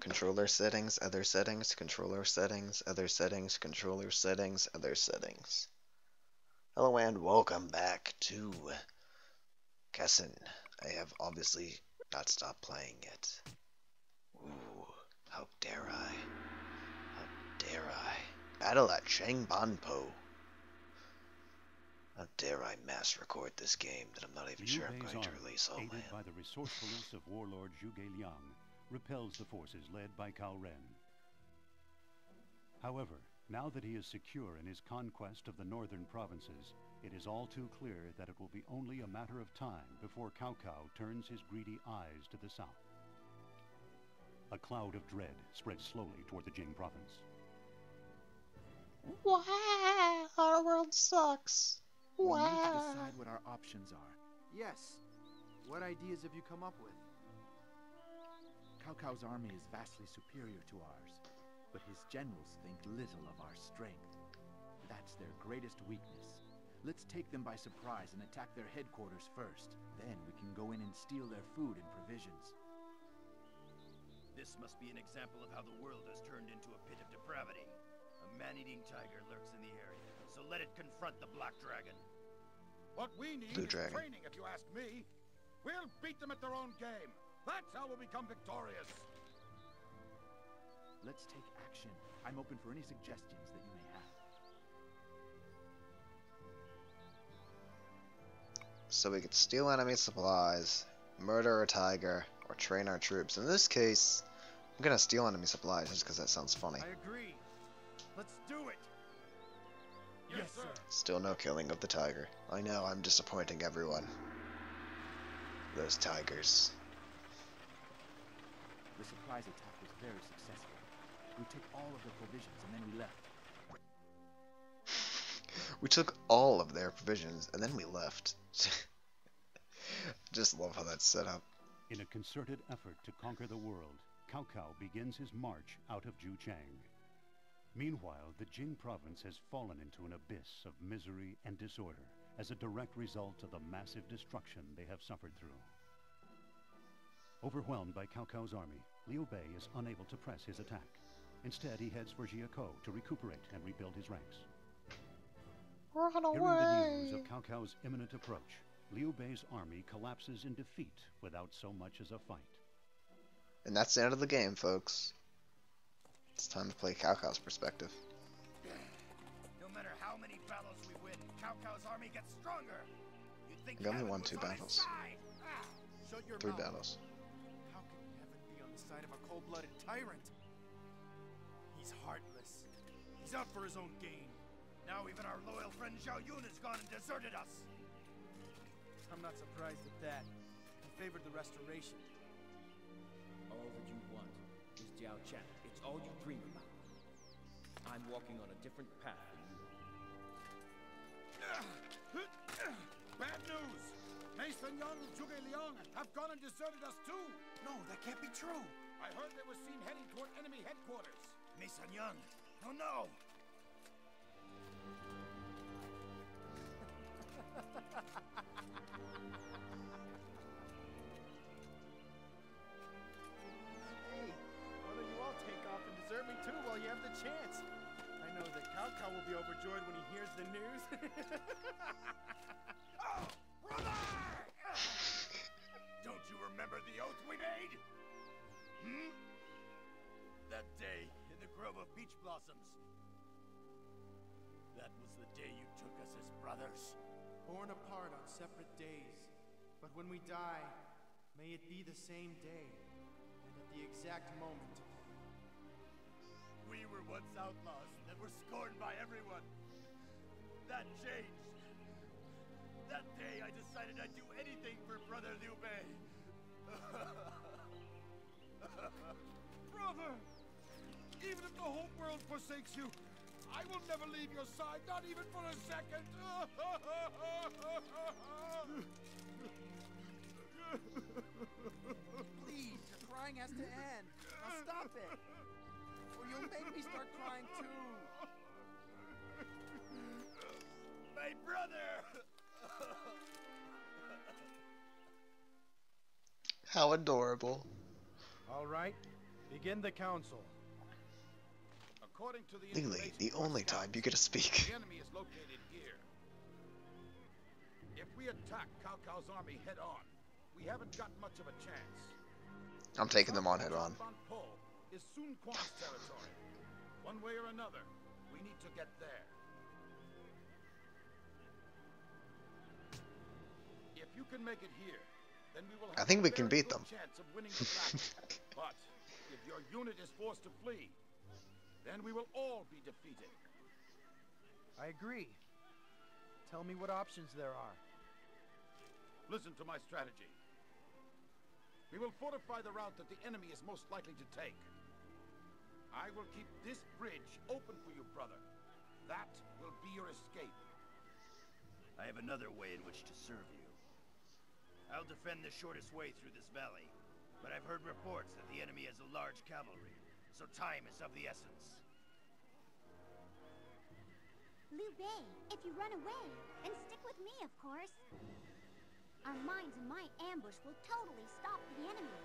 Controller settings, other settings, controller settings, other settings, controller settings, other settings. Hello and welcome back to Kessen. I have obviously not stopped playing it. Ooh, how dare I? How dare I? Battle at Changbanpo. How dare I mass record this game that I'm not even sure I'm going to release online. Aided by the resourcefulness of warlord Zhuge Liang, repels the forces led by Cao Ren. However, now that he is secure in his conquest of the northern provinces, it is all too clear that it will be only a matter of time before Cao Cao turns his greedy eyes to the south. A cloud of dread spreads slowly toward the Jing province. Wow, our world sucks. Wow. We need to decide what our options are. Yes. What ideas have you come up with? Cao Cao's army is vastly superior to ours, but his generals think little of our strength. That's their greatest weakness. Let's take them by surprise and attack their headquarters first. Then we can go in and steal their food and provisions. This must be an example of how the world has turned into a pit of depravity. A man-eating tiger lurks in the area, so let it confront the black dragon. What we need is training, if you ask me. We'll beat them at their own game. That's how we'll become victorious! Let's take action. I'm open for any suggestions that you may have. So we could steal enemy supplies, murder a tiger, or train our troops. In this case, I'm gonna steal enemy supplies just because that sounds funny. I agree. Let's do it! Yes, sir! Still no killing of the tiger. I know, I'm disappointing everyone. Those tigers. The surprise attack was very successful. We took all of their provisions and then we left. We took all of their provisions and then we left. Just love how that's set up. In a concerted effort to conquer the world, Cao Cao begins his march out of Xuchang. Meanwhile, the Jing province has fallen into an abyss of misery and disorder as a direct result of the massive destruction they have suffered through. Overwhelmed by Cao Cao's army, Liu Bei is unable to press his attack. Instead, he heads for Jia Kou to recuperate and rebuild his ranks. Run away! Hearing the news of Cao Cao's imminent approach, Liu Bei's army collapses in defeat without so much as a fight. And that's the end of the game, folks. It's time to play Cao Cao's perspective. No matter how many battles we win, Cao Cao's army gets stronger. You think we only won 2 battles. Ah, 3 battles. Of a cold-blooded tyrant. He's heartless. He's out for his own gain. Now even our loyal friend Zhao Yun has gone and deserted us. I'm not surprised at that. He favored the restoration. All that you want is Yao Chan. It's all you dream about. I'm walking on a different path than you. Bad news! Mei Sun Ying and Zhuge Liang have gone and deserted us too! No, that can't be true! I heard they were seen heading toward enemy headquarters! Mei Sun Ying! Oh no! Hey, why don't you all take off and desert me too while you have the chance? I know that Cao Cao will be overjoyed when he hears the news. Oh, brother! Don't you remember the oath we made? Hmm? That day in the grove of peach blossoms. That was the day you took us as brothers. Born apart on separate days. But when we die, may it be the same day. And at the exact moment. We were once outlaws and were scorned by everyone. That changed. That day, I decided I'd do anything for Brother Liu Bei. Brother! Even if the whole world forsakes you, I will never leave your side, not even for a second! Please, your crying has to end. Now stop it! Or you'll make me start crying too! My brother! How adorable. All right, Begin the council. According to the Lili, the only time you get to speak. The enemy is located here. If we attack Cao Cao's army head on, we haven't got much of a chance. I'm taking them on head on. Changbanpo is Sun Quan's territory. One way or another, we need to get there. If you can make it here, then we will have a very good chance of winning the battle. But if your unit is forced to flee, then we will all be defeated. I agree. Tell me what options there are. Listen to my strategy. We will fortify the route that the enemy is most likely to take. I will keep this bridge open for you, brother. That will be your escape. I have another way in which to serve you. I'll defend the shortest way through this valley, but I've heard reports that the enemy has a large cavalry, so time is of the essence. Liu Bei, if you run away, then stick with me, of course. Our mines and my ambush will totally stop the enemy.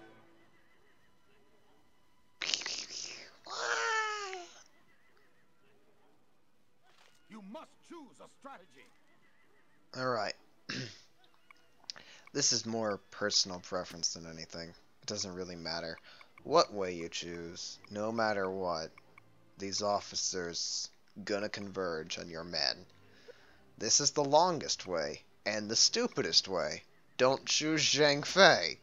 You must choose a strategy. All right. This is more personal preference than anything. It doesn't really matter what way you choose. No matter what, these officers gonna converge on your men. This is the longest way and the stupidest way. Don't choose Zhang Fei.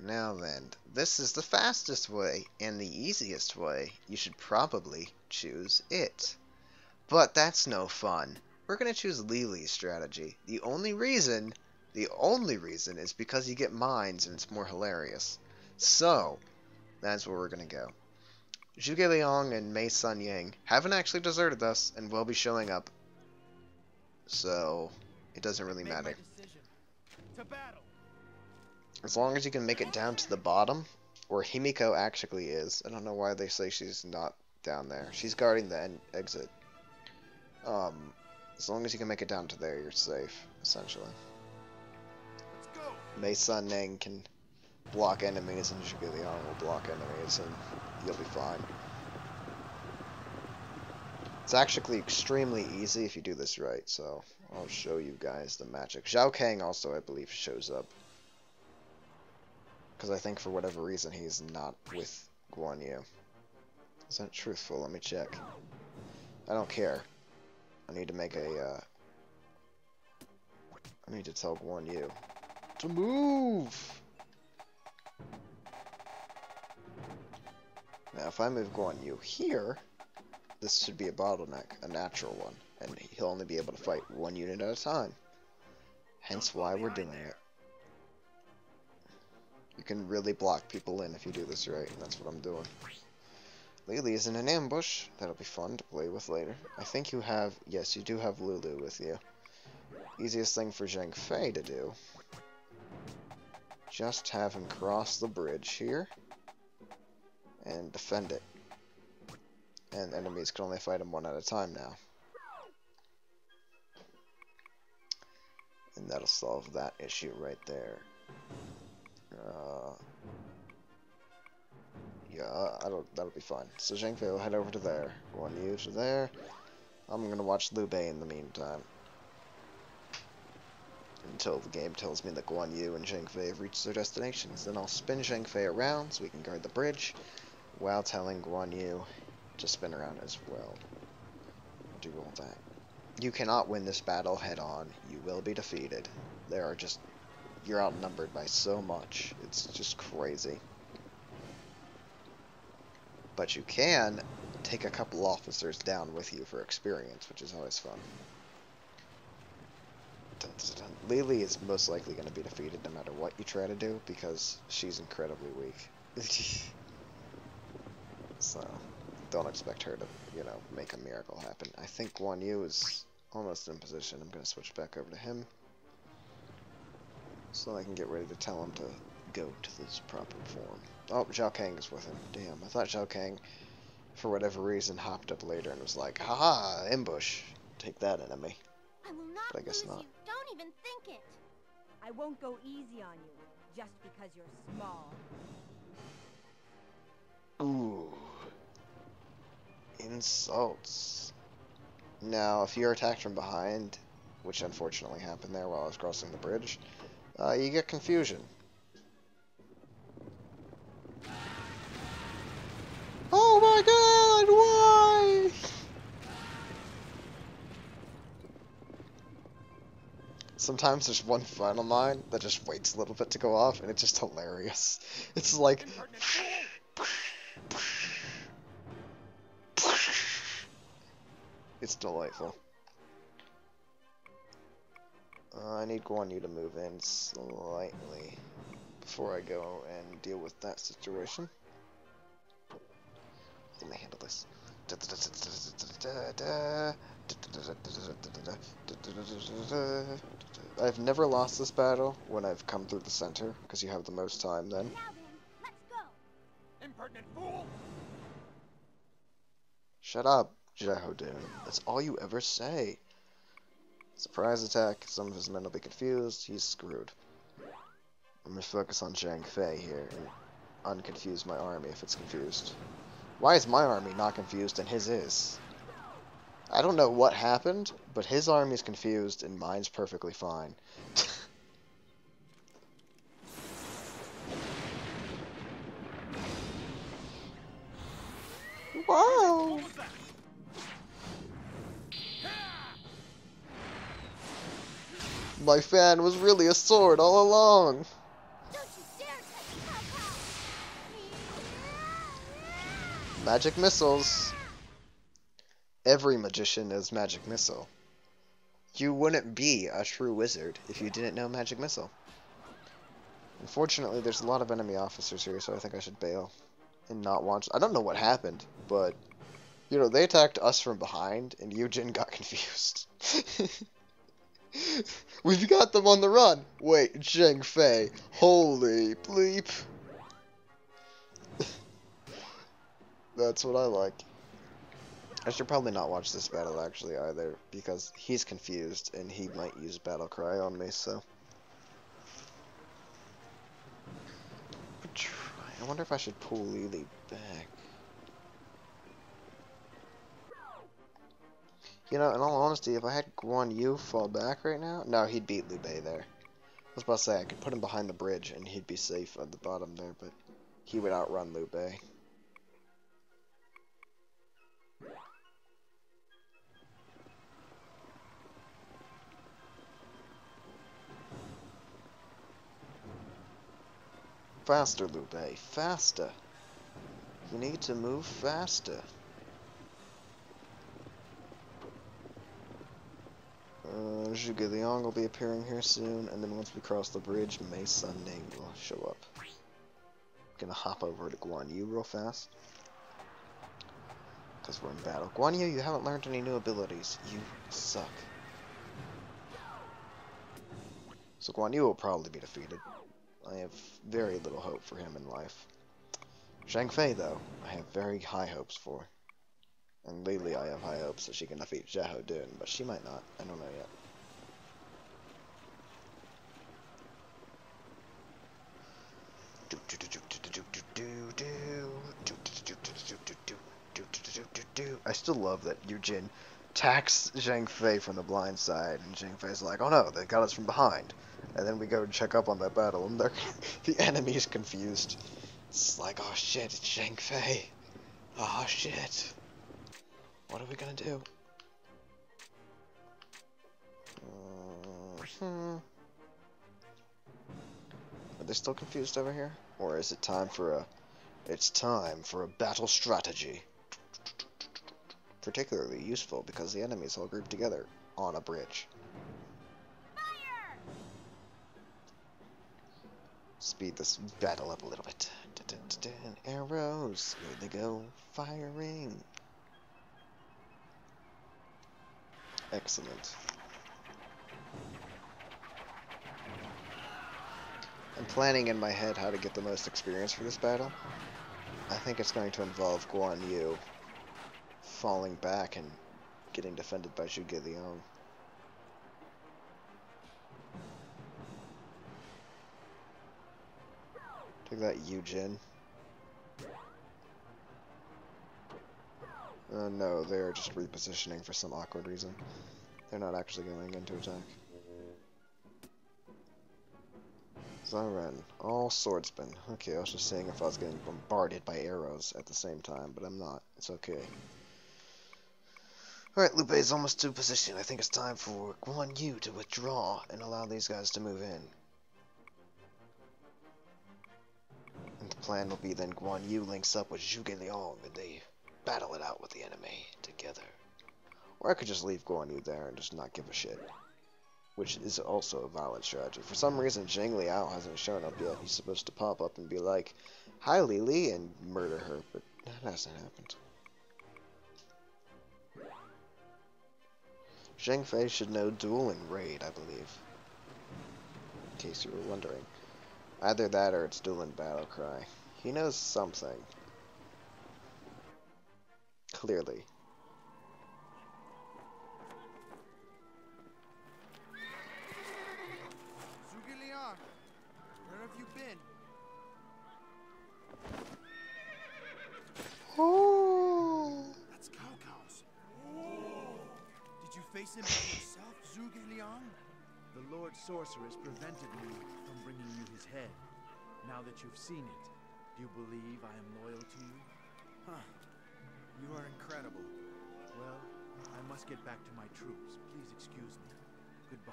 Now then, this is the fastest way and the easiest way. You should probably choose it. But that's no fun. We're going to choose Lili's strategy. The only reason is because you get mines and it's more hilarious. So, that's where we're going to go. Zhuge Liang and Mei Sun Ying haven't actually deserted us and will be showing up. So, it doesn't really matter. As long as you can make it down to the bottom, where Himiko actually is. I don't know why they say she's not down there. She's guarding the exit. As long as you can make it down to there, you're safe, essentially. Let's go. Mei Sun Ying can block enemies, and Zhuge Liang will block enemies, and you'll be fine. It's actually extremely easy if you do this right, so I'll show you guys the magic. Zhao Kang also, I believe, shows up. Because I think for whatever reason, he's not with Guan Yu. Is that truthful? Let me check. I don't care. I need to make a, I need to tell Guan Yu to move! Now, if I move Guan Yu here, this should be a bottleneck, a natural one, and he'll only be able to fight one unit at a time. Hence why we're doing it. You can really block people in if you do this right, and that's what I'm doing. Lili is in an ambush. That'll be fun to play with later. I think you have... Yes, you do have Lulu with you. Easiest thing for Zhang Fei to do. Just have him cross the bridge here. And defend it. And enemies can only fight him one at a time now. And that'll solve that issue right there. Yeah, that'll be fine. So Zhang Fei will head over to there. Guan Yu to there. I'm going to watch Liu Bei in the meantime. Until the game tells me that Guan Yu and Zhang Fei have reached their destinations. Then I'll spin Zhang Fei around so we can guard the bridge, while telling Guan Yu to spin around as well. Do all that. You cannot win this battle head on. You will be defeated. You're outnumbered by so much. It's just crazy. But you can take a couple officers down with you for experience, which is always fun. Lili is most likely going to be defeated no matter what you try to do, because she's incredibly weak. So, don't expect her to, you know, make a miracle happen. I think Guan Yu is almost in position. I'm going to switch back over to him, so I can get ready to tell him to go to this proper form. Oh, Zhao Kang is with him. Damn, I thought Zhao Kang, for whatever reason, hopped up later and was like, haha, ambush. Take that, enemy. I will not but I guess not. You. Don't even think it. I I won't go easy on you, just because you're small. Ooh. Insults. Now, if you're attacked from behind, which unfortunately happened there while I was crossing the bridge, you get confusion. Oh my god, why? Sometimes there's one final line that just waits a little bit to go off, and it's just hilarious. It's like... It's delightful. I need Guan Yu to move in slightly before I go and deal with that situation. Let me handle this. I've never lost this battle when I've come through the center, because you have the most time then. Now then, let's go. Impertinent fool! Shut up, Xiahou Dun. That's all you ever say. Surprise attack. Some of his men will be confused. He's screwed. I'm gonna focus on Zhang Fei here and unconfuse my army if it's confused. Why is my army not confused and his is? I don't know what happened, but his army is confused and mine's perfectly fine. Wow! My fan was really a sword all along! Magic missiles. Every magician knows magic missile. You wouldn't be a true wizard if you didn't know magic missile. Unfortunately, there's a lot of enemy officers here, so I think I should bail and not watch. I don't know what happened, but you know, they attacked us from behind and Yu Jin got confused. We've got them on the run. Wait, Zhang Fei. Holy bleep. That's what I like. I should probably not watch this battle actually either, because he's confused and he might use battle cry on me, so. I wonder if I should pull Lili back. You know, in all honesty, if I had Guan Yu fall back right now, no, he'd beat Liu Bei there. I was about to say, I could put him behind the bridge and he'd be safe at the bottom there, but he would outrun Liu Bei. Faster, Liu Bei. Faster. You need to move faster. Zhuge Liang will be appearing here soon, and then once we cross the bridge, Mei Sun Ying will show up. I'm gonna hop over to Guan Yu real fast, because we're in battle. Guan Yu, you haven't learned any new abilities. You suck. So Guan Yu will probably be defeated. I have very little hope for him in life. Zhang Fei, though, I have very high hopes for. And Lili, I have high hopes that she can defeat Xiahou Dun, but she might not. I don't know yet. I still love that Yu Jin attacks Zhang Fei from the blind side, and Zhang Fei's like, oh no, they got us from behind. And then we go and check up on that battle, and the enemy's confused. It's like, oh shit, it's Zhang Fei. Oh shit. What are we gonna do? Are they still confused over here? Or is it time for a... It's time for a battle strategy. Particularly useful because the enemies all grouped together on a bridge. Fire! Speed this battle up a little bit. Arrows, here they go, firing. Excellent. I'm planning in my head how to get the most experience for this battle. I think it's going to involve Guan Yu falling back and getting defended by Zhuge Liang. Take that, Yu Jin. No, they're just repositioning for some awkward reason. They're not actually going into attack. Zhao Ren, all swordsman. Okay, I was just saying if I was getting bombarded by arrows at the same time, but I'm not. It's okay. Alright, Liu Bei's almost to position. I think it's time for Guan Yu to withdraw and allow these guys to move in. And the plan will be then Guan Yu links up with Zhuge Liang and they battle it out with the enemy together. Or I could just leave Guan Yu there and just not give a shit. Which is also a valid strategy. For some reason, Zhang Liao hasn't shown up yet. He's supposed to pop up and be like, "Hi, Lili," and murder her, but that hasn't happened. Zhang Fei should know duel and raid, I believe. In case you were wondering. Either that or it's duel and battle cry. He knows something. Clearly. Oh. That's Cao Cao's. Did you face him yourself, Zhuge Liang? The Lord Sorceress prevented me from bringing you his head. Now that you've seen it, do you believe I am loyal to you? Huh. You are incredible. Well, I must get back to my troops. Please excuse me. Goodbye.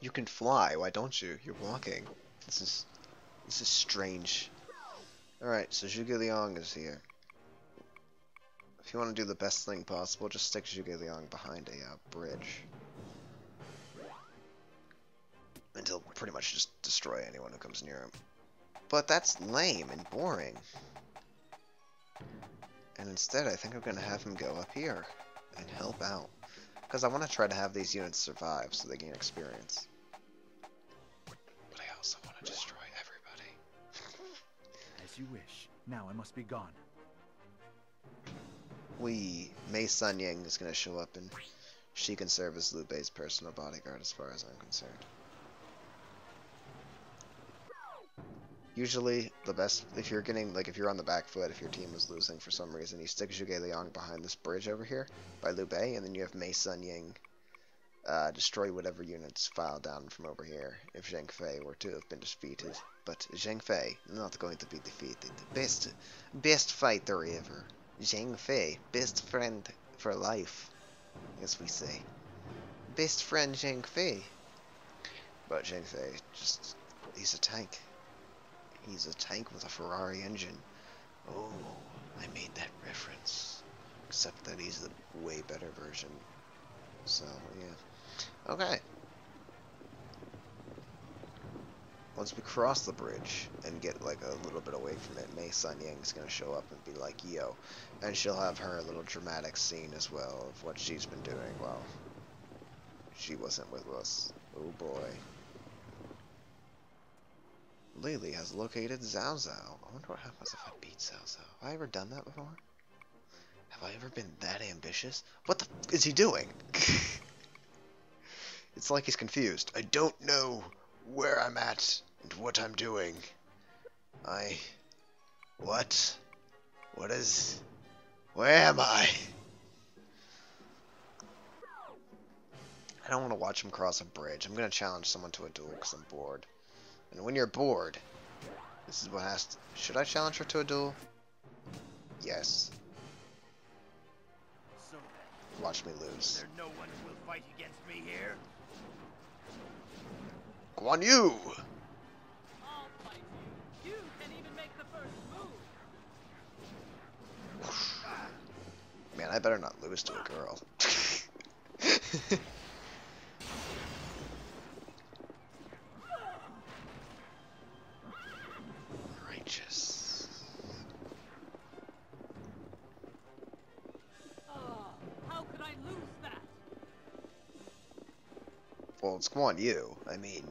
You can fly. Why don't you? You're walking. This is strange. Alright, so Zhuge Liang is here. If you want to do the best thing possible, just stick Zhuge Liang behind a bridge. And he'll pretty much just destroy anyone who comes near him. But that's lame and boring. And instead, I think I'm going to have him go up here and help out. Because I want to try to have these units survive so they gain experience. But I also want to destroy everybody. As you wish. Now I must be gone. Mei Sun Ying is going to show up and she can serve as Liu Bei's personal bodyguard as far as I'm concerned. Usually, the best, if you're on the back foot, if your team is losing for some reason, you stick Zhuge Liang behind this bridge over here by Liu Bei, and then you have Mei Sun Ying destroy whatever units file down from over here if Zhang Fei were to have been defeated. But Zhang Fei, not going to be defeated. Best fighter ever. Zhang Fei, best friend for life, as we say. Best friend Zhang Fei. But Zhang Fei, he's a tank. He's a tank with a Ferrari engine. Oh, I made that reference. Except that he's the way better version. So, yeah. Okay. Once we cross the bridge and get, like, a little bit away from it, Mei Sun Ying's gonna show up and be like, yo. And she'll have her little dramatic scene as well of what she's been doing while she wasn't with us. Oh, boy. Lili has located Zhao Zhao. I wonder what happens if I beat Zhao Zhao. Have I ever done that before? Have I ever been that ambitious? What the f is he doing? It's like he's confused. I don't know where I'm at and what I'm doing. What is... Where am I? I don't want to watch him cross a bridge. I'm going to challenge someone to a duel because I'm bored. And when you're bored, this is what has to... Should I challenge her to a duel? Yes. Watch me lose. There no one will fight against me here. Guan Yu! I'll fight you. You can even make the first move. Man, I better not lose to a girl. Well, it's Guan Yu. I mean,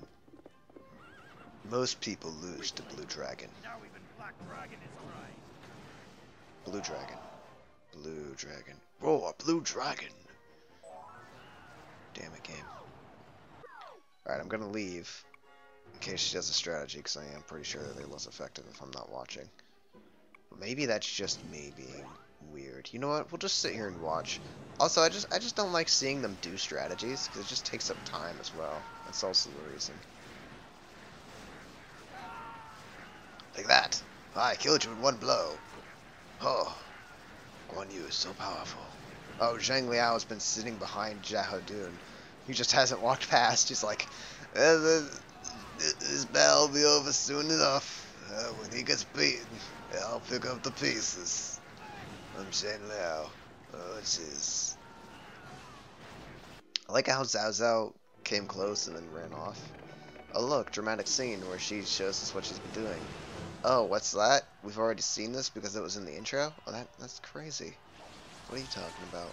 most people lose to Blue Dragon. Now even Black Dragon is right. Blue Dragon. Blue Dragon. Roar, Blue Dragon! Damn it, game. Alright, I'm gonna leave. in case she does a strategy, because I am pretty sure that it was effective if I'm not watching. Maybe that's just me being weird. You know what? We'll just sit here and watch. Also, I just don't like seeing them do strategies, because it just takes up time as well. That's also the reason. Like that. I killed you in one blow. Oh, Guan Yu is so powerful. Oh, Zhang Liao has been sitting behind Xiahou Dun. He just hasn't walked past. He's like, this battle will be over soon enough. When he gets beaten, I'll pick up the pieces. I'm Zhang Liao. Oh, jeez. I like how Zhao Zhao came close and then ran off. Oh, look, dramatic scene where she shows us what she's been doing. Oh, what's that? We've already seen this because it was in the intro? Oh, that's crazy. What are you talking about?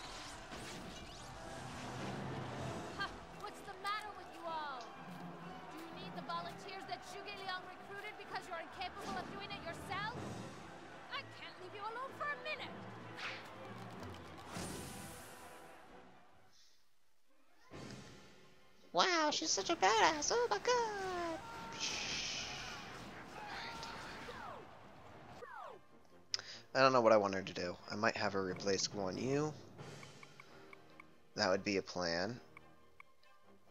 What's the matter with you all? Do you need the volunteers that Zhuge Liang recruited because you're incapable of doing it yourself? I can't leave you alone for a minute! Wow, she's such a badass! Oh my god! I don't know what I want her to do. I might have her replace Guan Yu. That would be a plan.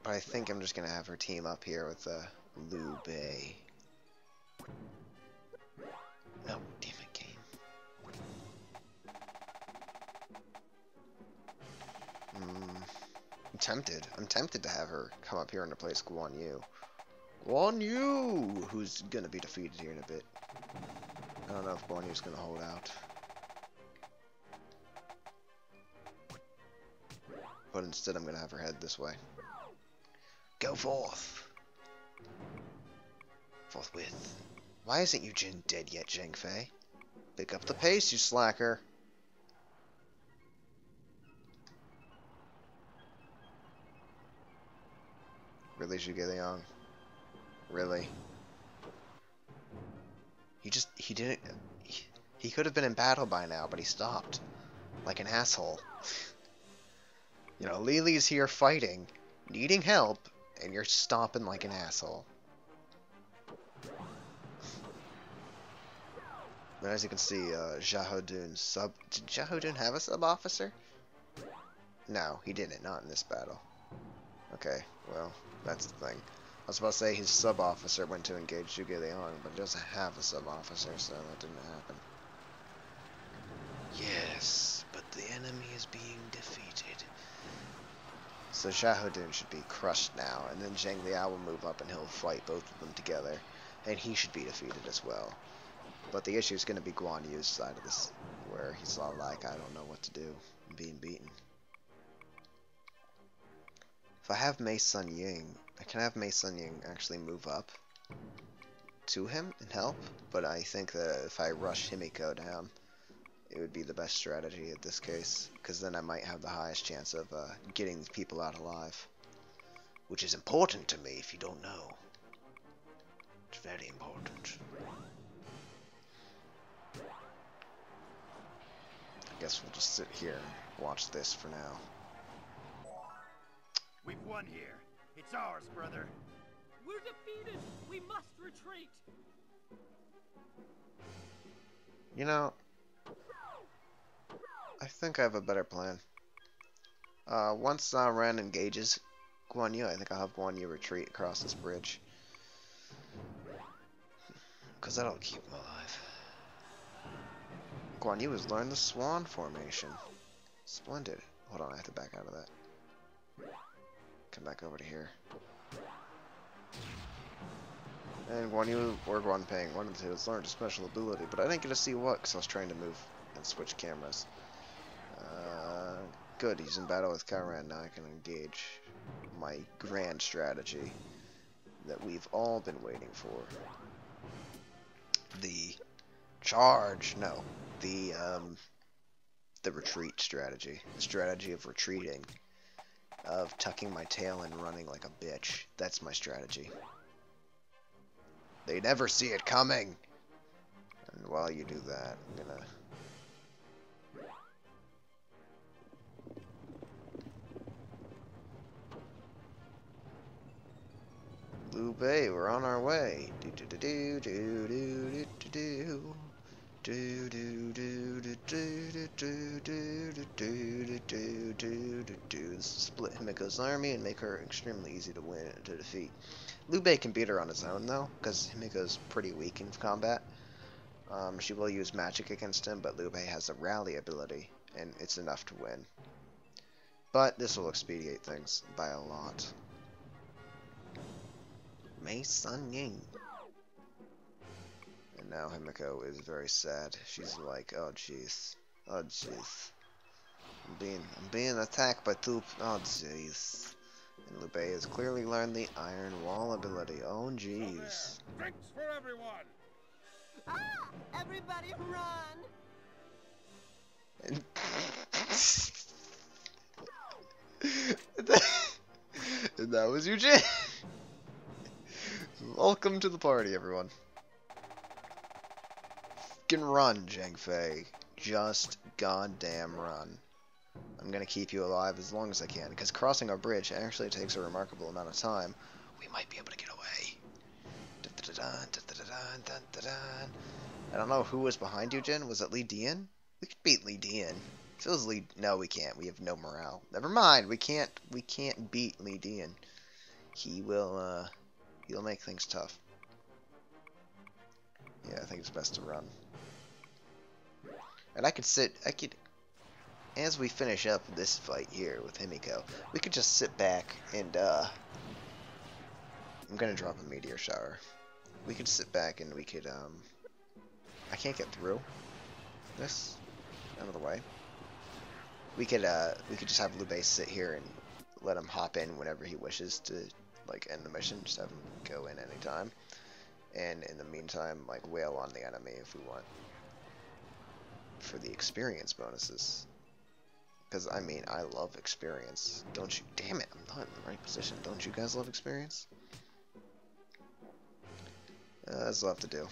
But I think I'm just going to have her team up here with Liu Bei. No, damn it, game. I'm tempted. I'm tempted to have her come up here and replace Guan Yu. Guan Yu! Who's going to be defeated here in a bit. I don't know if Guan Yu's gonna hold out. But instead I'm gonna have her head this way. Go forth! Forthwith. Why isn't Yu Jin dead yet, Zhang Fei? Pick up the pace, you slacker! Really, Zhuge Liang? Really? He could have been in battle by now, but he stopped. Like an asshole. You know, Lili's here fighting, needing help, and you're stomping like an asshole. But as you can see, Xiahou Dun's sub... Did Xiahou Dun have a sub-officer? No, he didn't. Not in this battle. Okay, well, that's the thing. I was about to say his sub-officer went to engage Zhuge Liang, but he doesn't have a sub-officer, so that didn't happen. Yes, but the enemy is being defeated. So Xiahou Dun should be crushed now, and then Zhang Liao will move up and he'll fight both of them together, and he should be defeated as well. But the issue is going to be Guan Yu's side of this, where he's all like, I don't know what to do, I'm being beaten. If I have Mei Sun Ying, I can have Mei Sun Ying actually move up to him and help, but I think that if I rush Himiko down, it would be the best strategy at this case, because then I might have the highest chance of getting people out alive, which is important to me if you don't know. It's very important. I guess we'll just sit here and watch this for now. We've won here. It's ours, brother. We're defeated. We must retreat. You know, I think I have a better plan. Once Ren engages Guan Yu, I think I'll have Guan Yu retreat across this bridge. Because that'll keep him alive. Guan Yu has learned the swan formation. Splendid. Hold on, I have to back out of that. Come back over to here. And Guan Yu or Guan Peng, one of the two, has learned a special ability, but I didn't get to see what because I was trying to move and switch cameras. Good, he's in battle with Cao Ren. Now I can engage my grand strategy that we've all been waiting for. The charge! No. The retreat strategy. The strategy of retreating. Of tucking my tail and running like a bitch. That's my strategy. They never see it coming! And while you do that, I'm gonna... Liu Bei, we're on our way. Split Himiko's army and make her extremely easy to win to defeat. Liu Bei can beat her on his own though, because Himiko's pretty weak in combat. She will use magic against him, but Liu Bei has a rally ability, and it's enough to win. But this will expedite things by a lot. Mei Sun Ying. And now Himiko is very sad. She's like, oh jeez, oh jeez. I'm being attacked by two. Oh jeez. And Liu Bei has clearly learned the Iron Wall ability. Oh jeez. Drinks for everyone. Ah! Everybody run! And that was Yu Jin! Welcome to the party, everyone. Fucking run, Zhang Fei. Just goddamn run. I'm gonna keep you alive as long as I can, because crossing our bridge actually takes a remarkable amount of time. We might be able to get away. I don't know who was behind you, Jin. Was it Li Dian? We could beat Li Dian. If it was Li... No, we can't. We have no morale. Never mind. We can't beat Li Dian. He will, he'll make things tough. Yeah, I think it's best to run. And I could... As we finish up this fight here with Himiko, we could just sit back and, I'm gonna drop a meteor shower. We could sit back and we could, I can't get through this, out of the way. We could just have Liu Bei sit here and let him hop in whenever he wishes to, like, end the mission. Just have him go in anytime. And in the meantime, like, wail on the enemy if we want. For the experience bonuses. Because, I mean, I love experience. Don't you? Damn it, I'm not in the right position. Don't you guys love experience? That's all I have to do.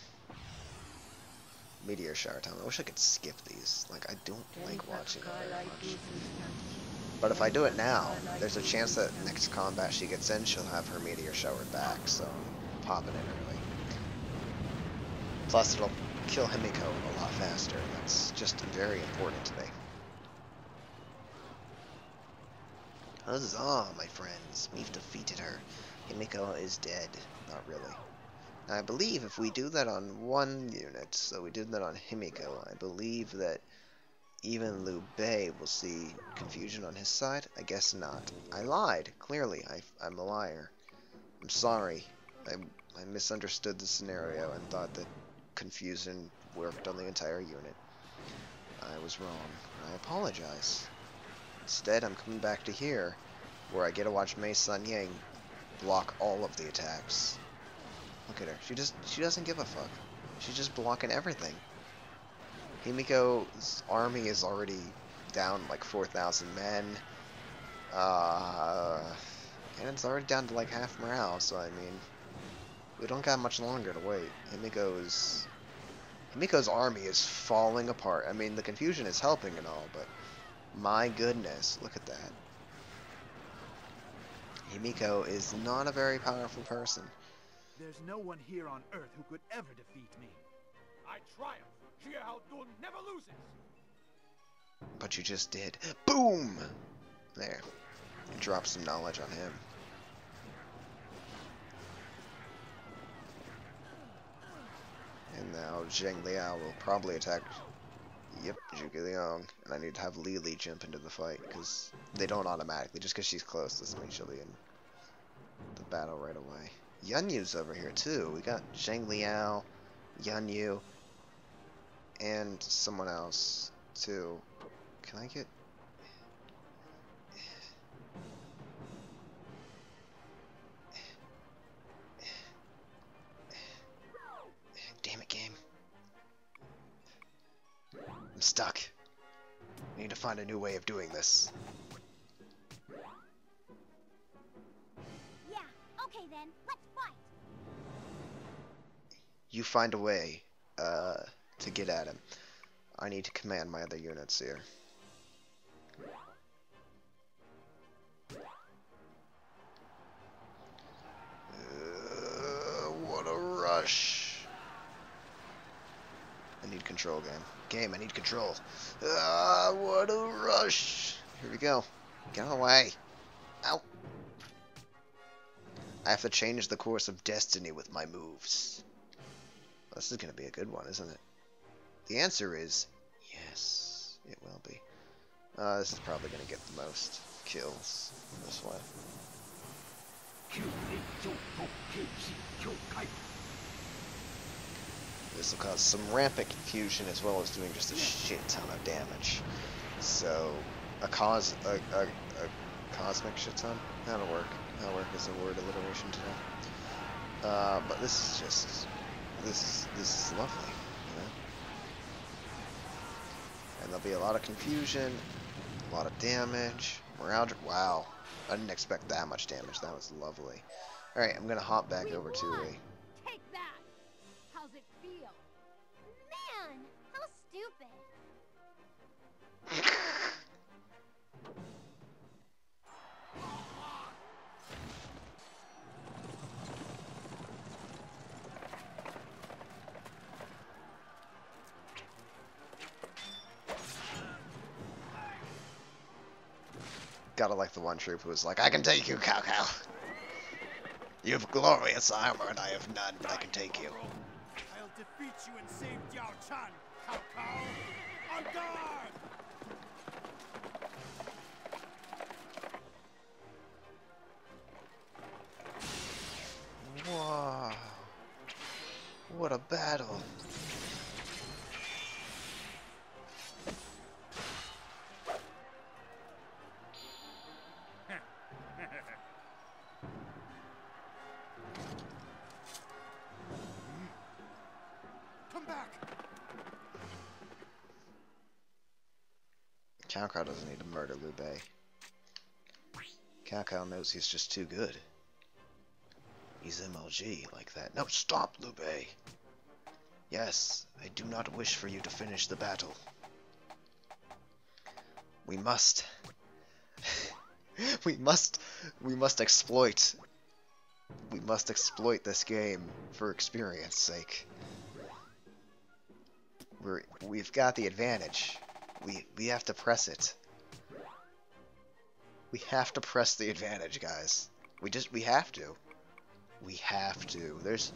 Meteor shower time. I wish I could skip these. Like, I don't like watching it very much. But if I do it now, there's a chance that next combat she gets in, she'll have her meteor shower back, so I'm popping it early. Plus, it'll kill Himiko a lot faster. That's just very important to me. Huzzah, my friends. We've defeated her. Himiko is dead. Not really. I believe if we do that on one unit, so we did that on Himiko, I believe that even Liu Bei will see confusion on his side? I guess not. I lied, clearly. I'm a liar. I'm sorry. I misunderstood the scenario and thought that confusion worked on the entire unit. I was wrong. I apologize. Instead, I'm coming back to here, where I get to watch Mei Sun Ying block all of the attacks. Look at her. She doesn't give a fuck. She's just blocking everything. Himiko's army is already down like 4,000 men. And it's already down to like half morale, so I mean, we don't got much longer to wait. Himiko's army is falling apart. I mean, the confusion is helping and all, but my goodness, look at that. Himiko is not a very powerful person. There's no one here on Earth who could ever defeat me. I triumph! Xiahou Dun never loses! But you just did. Boom! There. Drop some knowledge on him. And now Zhang Liao will probably attack... Yep, Zhuge Liang. And I need to have Lili jump into the fight, because they don't automatically. Just because she's close doesn't mean she'll be in the battle right away. Guan Yu's over here too. We got Zhang Liao, Guan Yu, and someone else too. Can I get? Damn it, game! I'm stuck. I need to find a new way of doing this. Yeah. Okay then. Let's. You find a way to get at him. I need to command my other units here. push. I need control, game. Game, I need control. Ah, what a rush. Here we go. Get out of the way. Ow. I have to change the course of destiny with my moves. Well, this is going to be a good one, isn't it? The answer is yes, it will be. This is probably going to get the most kills this way. This will cause some rampant confusion as well as doing just a shit ton of damage. So, a cosmic shit ton? That'll work. That'll work as a word alliteration today. But this is just, this is lovely, you know? And there'll be a lot of confusion, a lot of damage, morale. Wow, I didn't expect that much damage. That was lovely. All right, I'm gonna hop back over to a. Take that. How's it feel? Man, how stupid. Gotta like the one troop who was like, I can take you, Cao Cao. You have glorious armor and I have none, but I can take you. I'll defeat you and save Yao Chan, Cao Cao. On guard! Wow. What a battle. Cao Cao doesn't need to murder Liu Bei. Cao Cao knows he's just too good. He's MLG like that. No, stop, Liu Bei! Yes, I do not wish for you to finish the battle. We must... We must exploit this game for experience sake. We've got the advantage. We have to press it. We have to press the advantage, guys. We have to. We have to. There's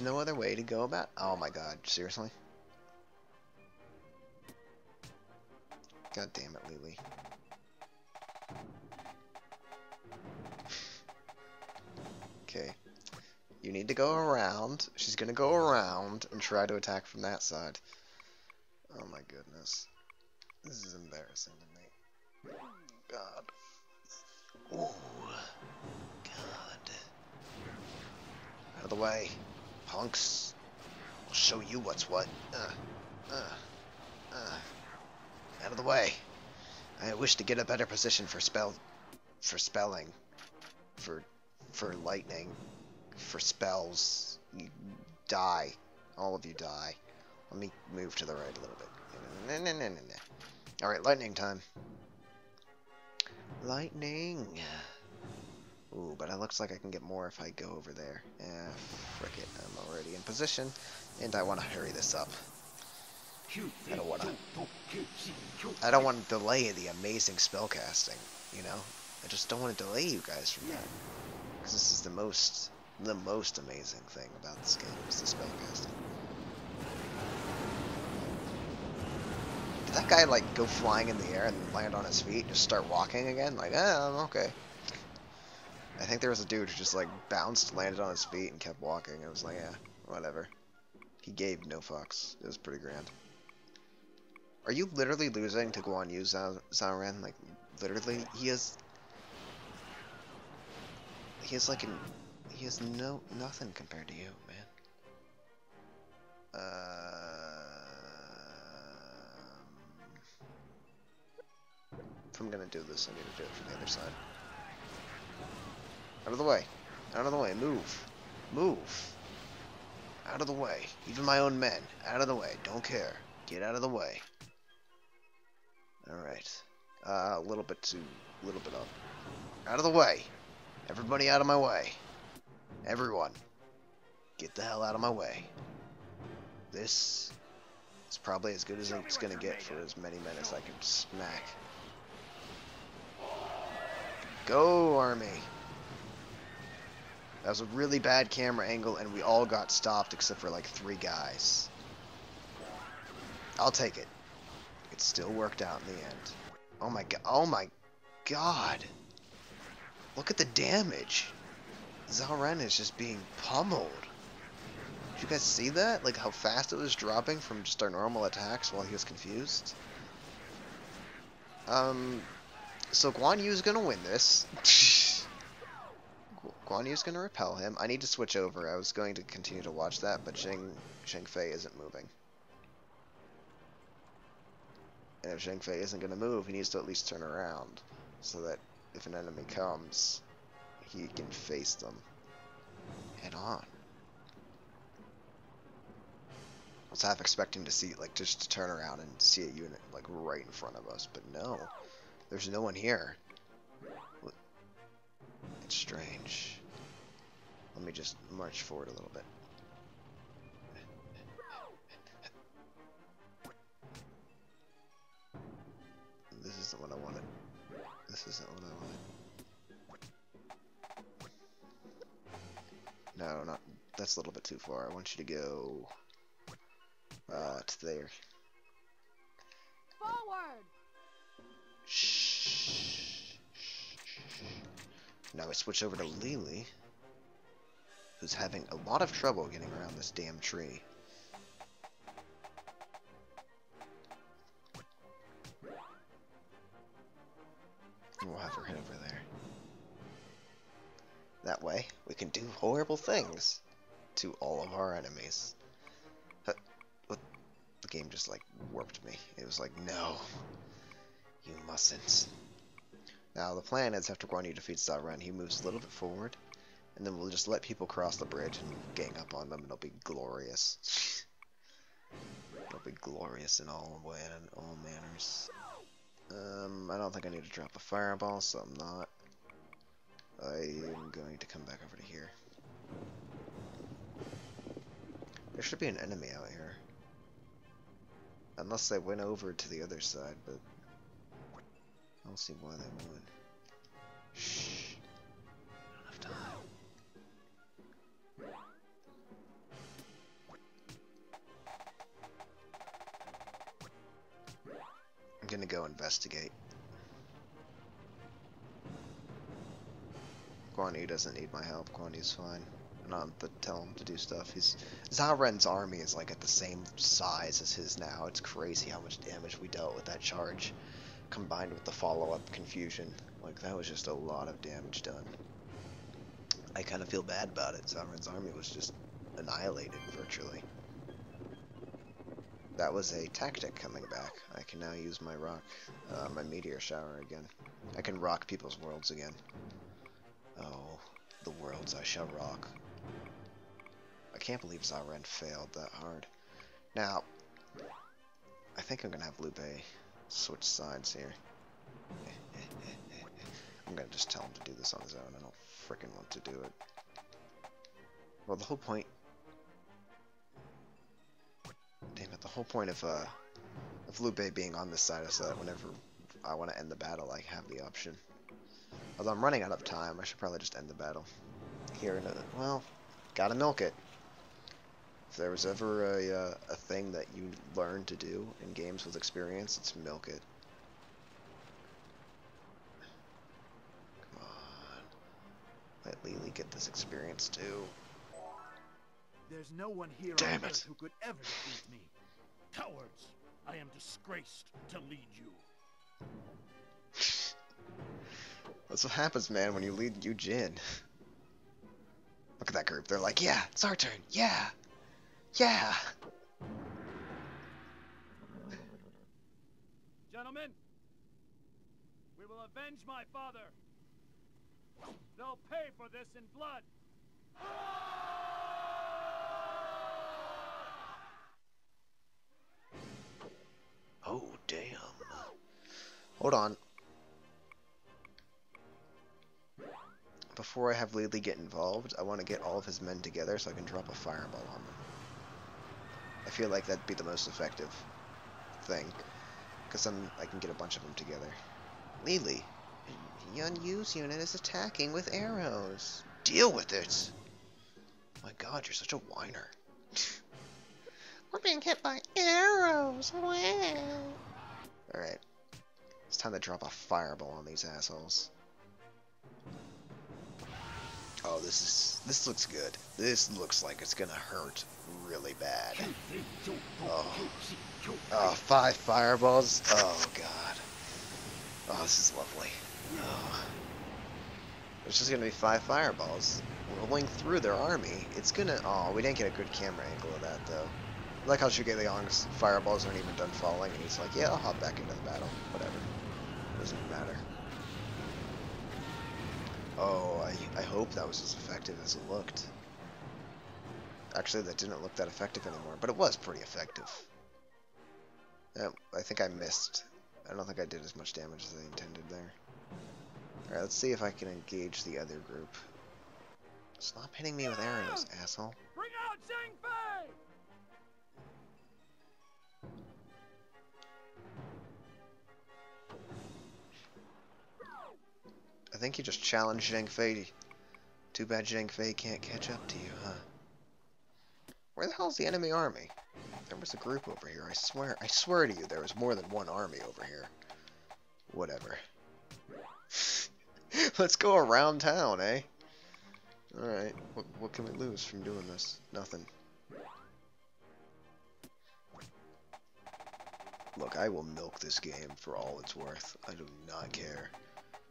no other way to go about. Oh my god, seriously? God damn it, Lili. Okay. You need to go around. She's gonna go around and try to attack from that side. Oh my goodness. This is embarrassing to me. God. Ooh. God. Out of the way, punks. I'll show you what's what. Out of the way. I wish to get a better position for spelling. For lightning. For spells. You die. All of you die. Let me move to the right a little bit. Alright, lightning time. Lightning! Ooh, but it looks like I can get more if I go over there. Eh, frick it. I'm already in position, and I want to hurry this up. I don't want to delay the amazing spellcasting, you know? I just don't want to delay you guys from that. Because this is the most amazing thing about this game, is the spellcasting. That guy like go flying in the air and land on his feet and just start walking again? Like, I'm okay. I think there was a dude who just like bounced, landed on his feet and kept walking. I was like, yeah, whatever. He gave no fucks. It was pretty grand. Are you literally losing to Guan Yu, Zhao Ren? Like, literally? He has nothing compared to you, man. If I'm gonna do this, I need to do it from the other side. Out of the way. Out of the way. Move. Move. Out of the way. Even my own men. Out of the way. Don't care. Get out of the way. Alright. A little bit up. Out of the way. Everybody out of my way. Everyone. Get the hell out of my way. This is probably as good as it's gonna get for as many men as I can smack. Go, army! That was a really bad camera angle, and we all got stopped except for like 3 guys. I'll take it. It still worked out in the end. Oh my god. Oh my god. Look at the damage. Zhao Ren is just being pummeled. Did you guys see that? Like how fast it was dropping from just our normal attacks while he was confused? So Guan Yu is going to win this. Guan Yu is going to repel him. I need to switch over. I was going to continue to watch that, but Zhang Fei isn't moving. And if Zhang Fei isn't going to move, he needs to at least turn around so that if an enemy comes, he can face them head on. I was half expecting to see, like, just to turn around and see a unit, like, right in front of us, but no. There's no one here. It's strange. Let me just march forward a little bit. This isn't what I wanted. This isn't what I wanted. No, not. That's a little bit too far. I want you to go to there. Forward. Shh. Now I switch over to Lili, who's having a lot of trouble getting around this damn tree. We'll have her head over there. That way, we can do horrible things to all of our enemies. The game just, like, warped me. It was like, no, you mustn't. Now, the plan is after Guan Yu defeats Zhao Ren, he moves a little bit forward, and then we'll just let people cross the bridge and gang up on them, and it'll be glorious. It'll be glorious in all manners. I don't think I need to drop a fireball, so I'm not. I am going to come back over to here. There should be an enemy out here. Unless they went over to the other side, but I don't see why they would. Shh. Not enough time. I'm gonna go investigate. Guan Yu doesn't need my help. Guan Yu's fine. I'm not to tell him to do stuff. Zhao Ren's army is like at the same size as his now. It's crazy how much damage we dealt with that charge, combined with the follow-up confusion. Like that was just a lot of damage done. I kind of feel bad about it. Zhao Ren's army was just annihilated virtually. That was a tactic coming back. I can now use my rock, my meteor shower again. I can rock people's worlds again. Oh, the worlds I shall rock. I can't believe Zhao Ren failed that hard. Now, I think I'm going to have Liu Bei switch sides here. I'm going to just tell him to do this on his own. I don't frickin' want to do it. Well, the whole point... Damn it, the whole point of Liu Bei being on this side is so that whenever I want to end the battle, I have the option. Although I'm running out of time, I should probably just end the battle. Here, another. Well, gotta milk it. If there was ever a thing that you learn to do in games with experience, it's milk it. Come on. Let Lili get this experience too. There's no one here on earth who could ever defeat me. Cowards! I am disgraced to lead you. That's what happens, man, when you lead Yu Jin. Look at that group. They're like, yeah, it's our turn. Yeah. Yeah. Gentlemen, we will avenge my father. They'll pay for this in blood. Oh, damn. Hold on. before I have Lili get involved, I want to get all of his men together so I can drop a fireball on them. I feel like that'd be the most effective thing, because then I can get a bunch of them together. Lili, Yun Yu's unit is attacking with arrows. Deal with it! My god, you're such a whiner. We're being hit by arrows! Wow! Alright. It's time to drop a fireball on these assholes. Oh, this looks good. This looks like it's gonna hurt really bad. Oh, oh, 5 fireballs. Oh god. Oh, this is lovely. Oh. It's just gonna be 5 fireballs rolling through their army. It's gonna. Oh, we didn't get a good camera angle of that though. I like how Zhuge Liang's fireballs aren't even done falling, and he's like, "Yeah, I'll hop back into the battle. Whatever. Doesn't matter." Oh, I hope that was as effective as it looked. Actually, that didn't look that effective anymore, but it was pretty effective. I think I missed. I don't think I did as much damage as I intended there. Alright, let's see if I can engage the other group. Stop hitting me with arrows, asshole. Bring out Zhang Fei! I think you just challenged Zhang Fei. Too bad Zhang Fei can't catch up to you, huh? Where the hell's the enemy army? There was a group over here, I swear to you, there was more than one army over here. Whatever. Let's go around town, eh? Alright, what can we lose from doing this? Nothing. Look, I will milk this game for all it's worth. I do not care.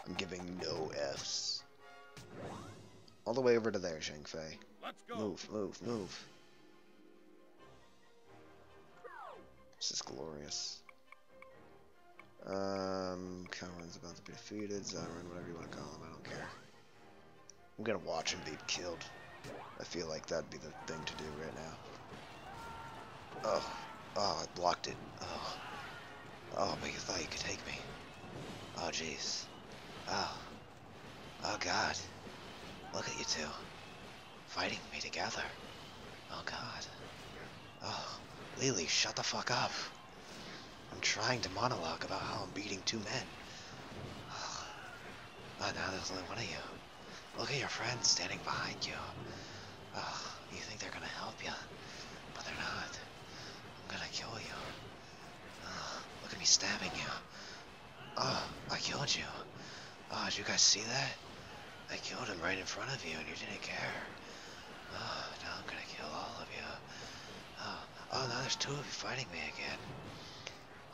I'm giving no F's. All the way over to there, Zhang Fei. Let's go. Move, move, move. This is glorious. Cao Ren's about to be defeated. Zhao Ren, whatever you want to call him, I don't care. I'm gonna watch him be killed. I feel like that'd be the thing to do right now. Oh, oh, I blocked it. Oh, oh, but you thought you could take me. Oh, jeez. Oh. Oh god. Look at you two. Fighting me together. Oh god. Oh. Lili, shut the fuck up. I'm trying to monologue about how I'm beating 2 men. Oh, now there's only one of you. Look at your friends standing behind you. Oh, you think they're gonna help you. But they're not. I'm gonna kill you. Oh, look at me stabbing you. Oh, I killed you. Oh, did you guys see that? I killed him right in front of you and you didn't care. Oh, now I'm gonna kill all of you. Oh, oh, now there's 2 of you fighting me again.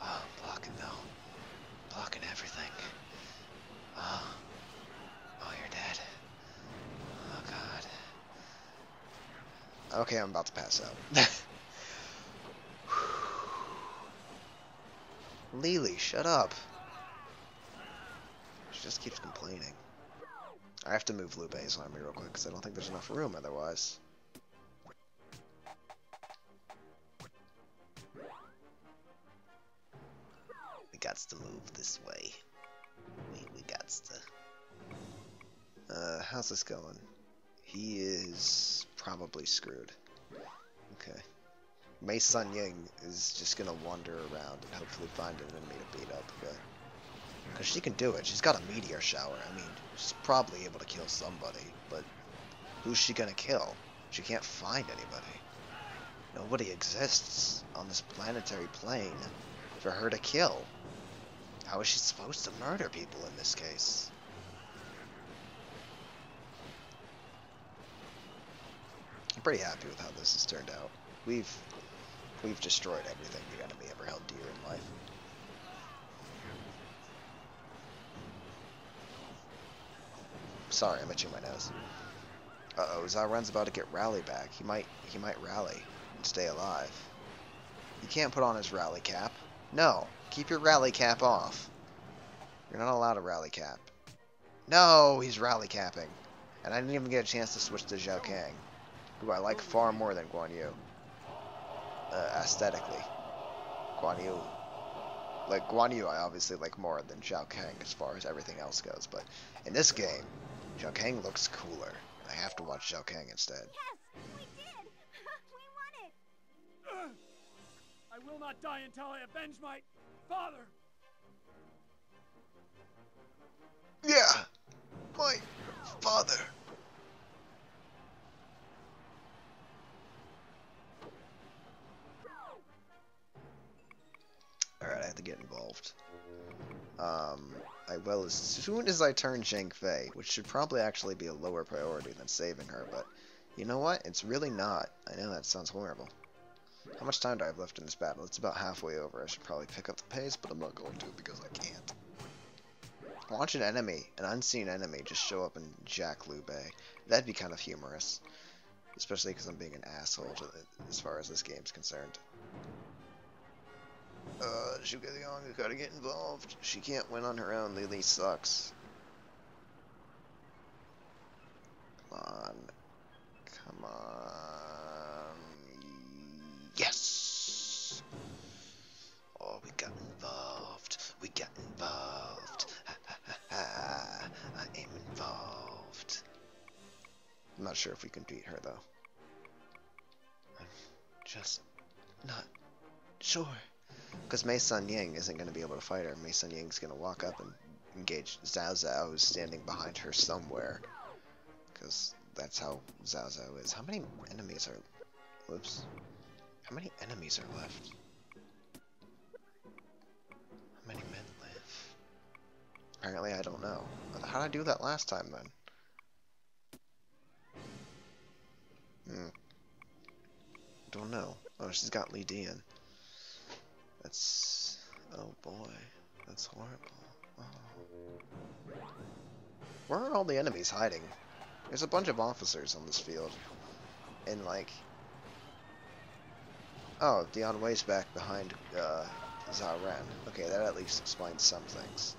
Oh, I'm blocking though. Blocking everything. Oh. Oh, you're dead. Oh, God. Okay, I'm about to pass out. Lili, shut up. She just keeps complaining. I have to move Liu Bei's army real quick because I don't think there's enough room otherwise. We gots to move this way. We gots to. How's this going? He is probably screwed. Okay. Mei Sun Ying is just gonna wander around and hopefully find an enemy to beat up. Okay. Because she can do it. She's got a meteor shower. I mean, she's probably able to kill somebody, but who's she gonna kill? She can't find anybody. Nobody exists on this planetary plane for her to kill. How is she supposed to murder people in this case? I'm pretty happy with how this has turned out. We've destroyed everything the enemy ever held dear in life. Sorry, I'm itching my nose. Uh-oh, Zhao Ren's about to get rally back. He might rally and stay alive. You can't put on his rally cap. No, keep your rally cap off. You're not allowed to rally cap. No, he's rally capping. And I didn't even get a chance to switch to Zhao Kang, who I like far more than Guan Yu. Aesthetically. Guan Yu I obviously like more than Zhao Kang as far as everything else goes, but in this game, Xiao Kang looks cooler. I have to watch Xiao Kang instead. Yes, we did. We won it. I will not die until I avenge my father. Yeah, my father. Alright, I have to get involved. I will as soon as I turn Zhang Fei, which should probably actually be a lower priority than saving her, but you know what? It's really not. I know that sounds horrible. How much time do I have left in this battle? It's about halfway over. I should probably pick up the pace, but I'm not going to because I can't. Watch an enemy, an unseen enemy, just show up and jack Liu Bei. That'd be kind of humorous. Especially because I'm being an asshole as far as this game's concerned. Zhuge Liang, you gotta get involved. She can't win on her own. Lili sucks. Come on. Come on. Yes! Oh, we got involved. We got involved. Ha ha ha ha. I am involved. I'm not sure if we can beat her, though. I'm just not sure. Because Mei Sun Ying isn't going to be able to fight her. Mei Sun Ying's going to walk up and engage Zhao Zhao, who's standing behind her somewhere. Because that's how Zhao Zhao is. How many enemies are... Whoops. How many enemies are left? How many men live? Apparently I don't know. How did I do that last time, then? Don't know. Oh, she's got Li Dian. That's... oh boy, that's horrible. Oh. Where are all the enemies hiding? There's a bunch of officers on this field. And like... oh, Dian Wei's back behind Zhao Ren. Okay, that at least explains some things.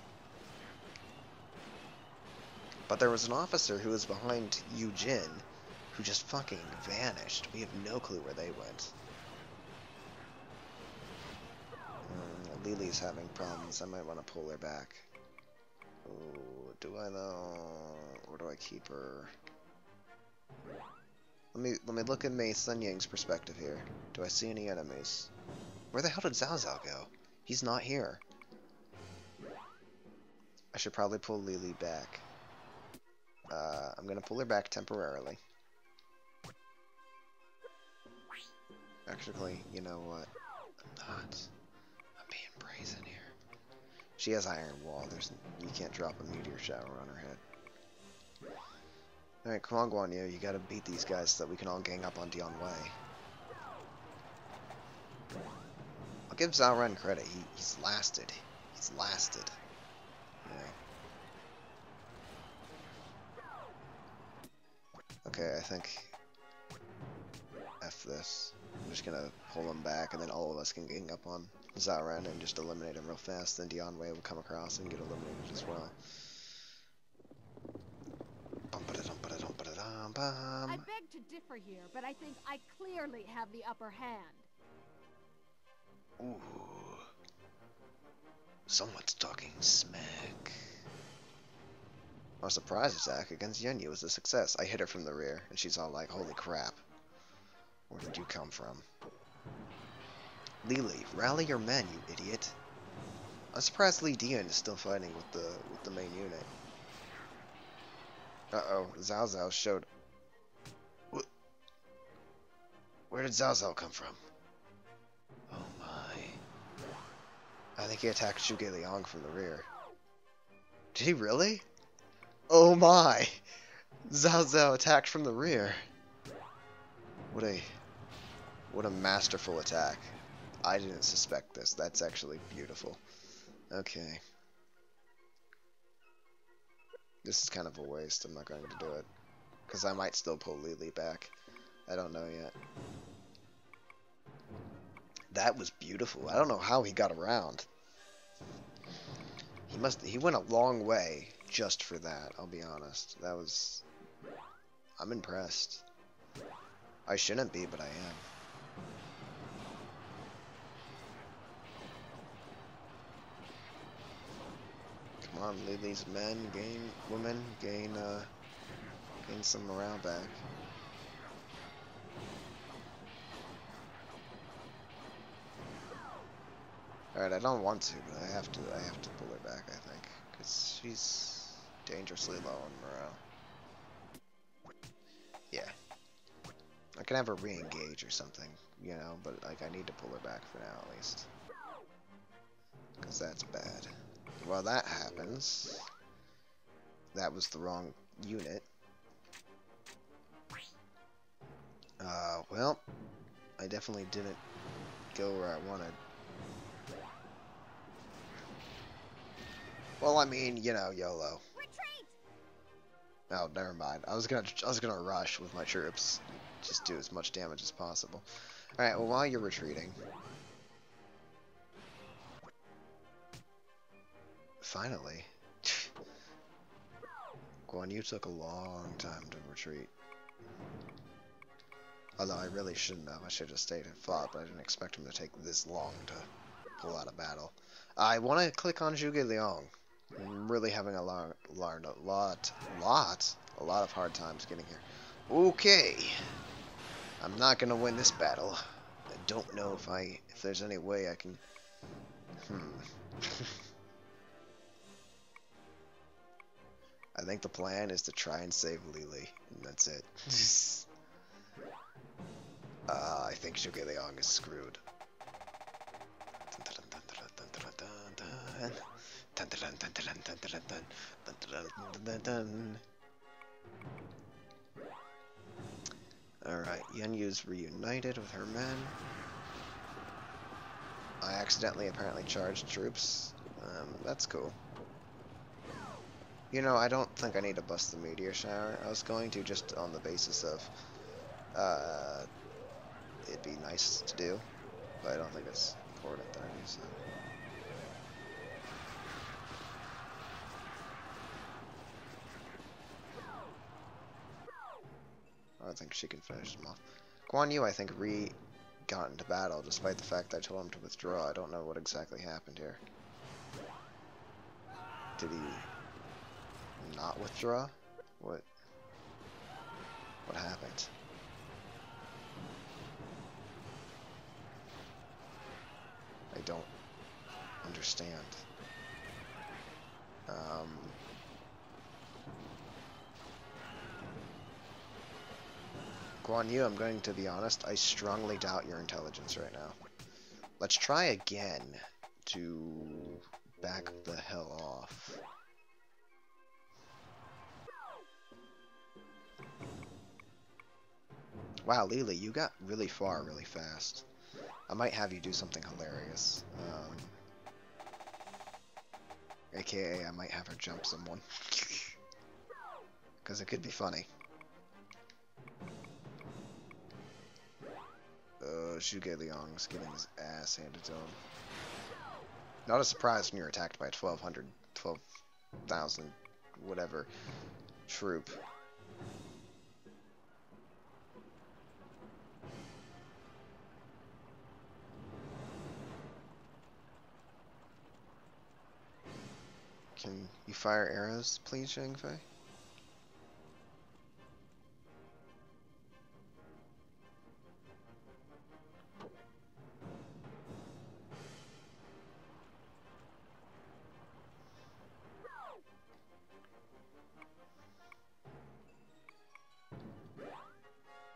But there was an officer who was behind Yu Jin, who just fucking vanished. We have no clue where they went. Lili's having problems. I might want to pull her back. Oh, do I though? Or do I keep her? Let me look at Mei Sun Ying's perspective here. Do I see any enemies? Where the hell did Zhao Zhao go? He's not here. I should probably pull Lili back. I'm gonna pull her back temporarily. Actually, you know what? I'm not. Brazen here. She has iron wall. There's you can't drop a meteor shower on her head. Alright, come on Guan Yu, you gotta beat these guys so that we can all gang up on Dian Wei. I'll give Zhao Ren credit. He's lasted. He's lasted. Yeah. Okay, I think F this. I'm just gonna pull him back and then all of us can gang up on Zhao Ren and just eliminate him real fast, then Dian Wei will come across and get eliminated as well. I beg to differ here, but I think I clearly have the upper hand. Ooh. Someone's talking smack. Our surprise attack against Yen Yu was a success. I hit her from the rear, and she's all like, holy crap. Where did you come from? Lili, rally your men, you idiot. I'm surprised Li Dian is still fighting with the main unit. Uh-oh, Zhao Zhao showed... Where did Zhao Zhao come from? Oh my... I think he attacked Zhuge Liang from the rear. Did he really? Oh my! Zhao Zhao attacked from the rear. What a masterful attack. I didn't suspect this. That's actually beautiful. Okay. This is kind of a waste. I'm not going to do it. Because I might still pull Lili back. I don't know yet. That was beautiful. I don't know how he got around. He went a long way just for that, I'll be honest. That was... I'm impressed. I shouldn't be, but I am. Come on, Lili's men, gain women, gain Getting some morale back. Alright, I don't want to, but I have to pull her back, I think. Because she's dangerously low on morale. Yeah. I can have her re-engage or something, you know, but like I need to pull her back for now at least. Because that's bad. While that happens, that was the wrong unit. Well, I definitely didn't go where I wanted. Well, I mean, you know, YOLO. Retreat! Oh, never mind. I was gonna rush with my troops, just do as much damage as possible. All right. Well, while you're retreating. Finally, Guan Yu took a long time to retreat. Although I really shouldn't have. I should have stayed and fought, but I didn't expect him to take this long to pull out of battle. I want to click on Zhuge Liang. I'm really having a lot of hard times getting here. Okay, I'm not gonna win this battle. I don't know if there's any way I can. I think the plan is to try and save Lili, and that's it. I think Zhuge Liang is screwed. Alright, Yan Yu's reunited with her men. I accidentally apparently charged troops. That's cool. You know, I don't think I need to bust the meteor shower. I was going to just on the basis of, it'd be nice to do, but I don't think it's important that I do so. I don't think she can finish them off. Guan Yu, I think, got into battle, despite the fact that I told him to withdraw. I don't know what exactly happened here. Did he not withdraw? What happened? I don't understand. Guan Yu, I'm going to be honest, I strongly doubt your intelligence right now. Let's try again to back the hell off. Wow, Lili, you got really far really fast. I might have you do something hilarious. AKA, I might have her jump someone. Because it could be funny. Zhuge Liang's getting his ass handed to him. Not a surprise when you're attacked by 12,000, whatever, troop. Can you fire arrows, please, Zhang Fei?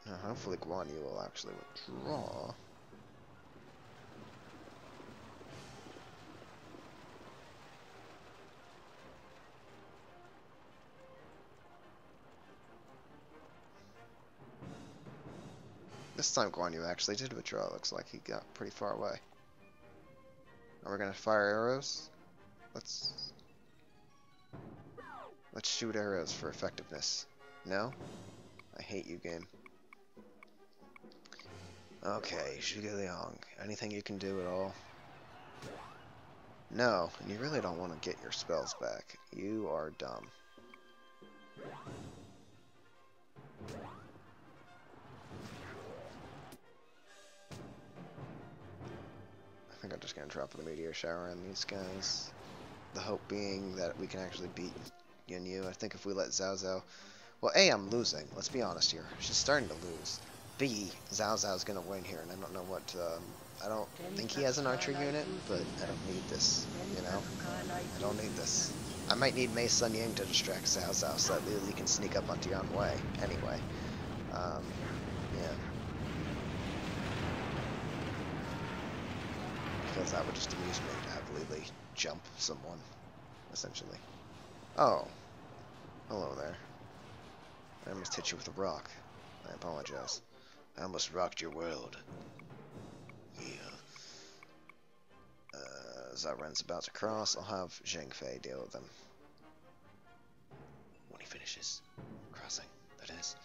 Now, hopefully Guan Yu will actually withdraw. This time Guan Yu actually did withdraw, it looks like he got pretty far away. Now we're gonna fire arrows? Let's shoot arrows for effectiveness. No? I hate you, game. Okay, Zhuge Liang, anything you can do at all? No, and you really don't want to get your spells back. You are dumb. I think I'm just going to drop the meteor shower on these guys. The hope being that we can actually beat Guan Yu. I think if we let Zhao Zhao Well, A, I'm losing. Let's be honest here. She's starting to lose. B, Zhao Zhao's gonna win here, and I don't know what, I don't think he has an archer unit, but I don't need this, you know? I don't need this. I might need Mei Sun Ying to distract Zhao Zhao so that Lili can sneak up on Dian Wei anyway. Yeah. Because that would just amuse me to have Lili jump someone, essentially. Oh. Hello there. I almost hit you with a rock. I apologize. I almost rocked your world. Yeah. Zhao Ren's about to cross. I'll have Zhang Fei deal with them. When he finishes crossing, that is.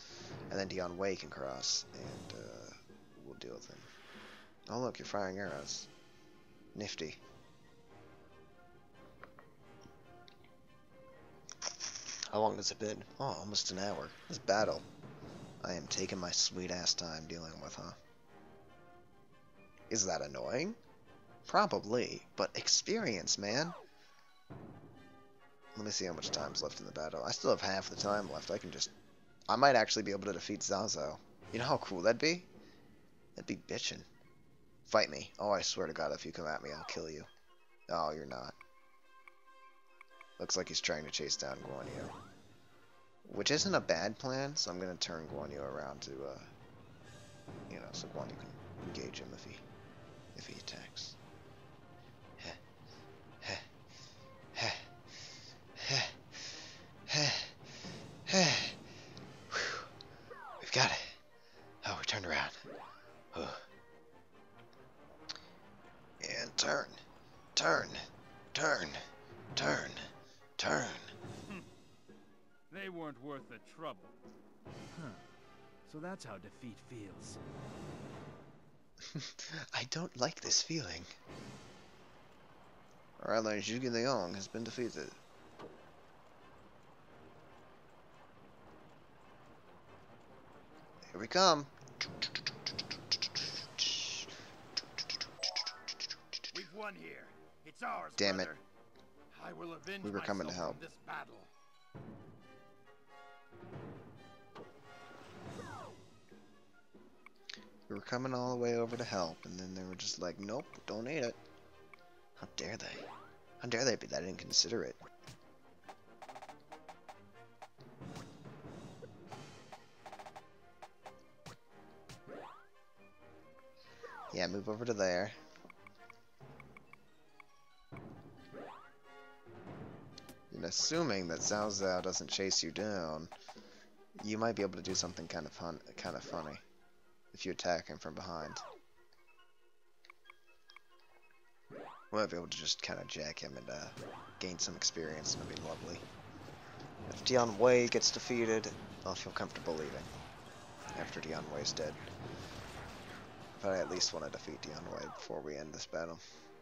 And then Dian Wei can cross, and we'll deal with him. Oh look, you're firing arrows. Nifty. How long has it been? Oh, almost an hour. This battle. I am taking my sweet ass time dealing with, huh? Is that annoying? Probably, but experience, man. Let me see how much time's left in the battle. I still have half the time left. I can just... I might actually be able to defeat Zhao Zhao. You know how cool that'd be? That'd be bitchin'. Fight me. Oh, I swear to God, if you come at me, I'll kill you. Oh, you're not. Looks like he's trying to chase down Guan Yu, which isn't a bad plan. So I'm gonna turn Guan Yu around to, you know, so Guan Yu can engage him if he attacks. We've got it. Oh, we turned around. And turn. They weren't worth the trouble. Huh. So that's how defeat feels. I don't like this feeling. Our ally Zhuge Liang has been defeated. Here we come. We've won here. It's ours. Damn it. Brother. I will avenge. We were coming to help. This battle. We were coming all the way over to help, and then they were just like, nope, don't eat it. How dare they? How dare they be that inconsiderate? Yeah, move over to there. And assuming that Zhao Zhao doesn't chase you down, you might be able to do something kind of funny. If you attack him from behind, we might be able to just kind of jack him and gain some experience, and it'll be lovely. If Dian Wei gets defeated, I'll feel comfortable leaving after Dian Wei's dead. But I at least want to defeat Dian Wei before we end this battle.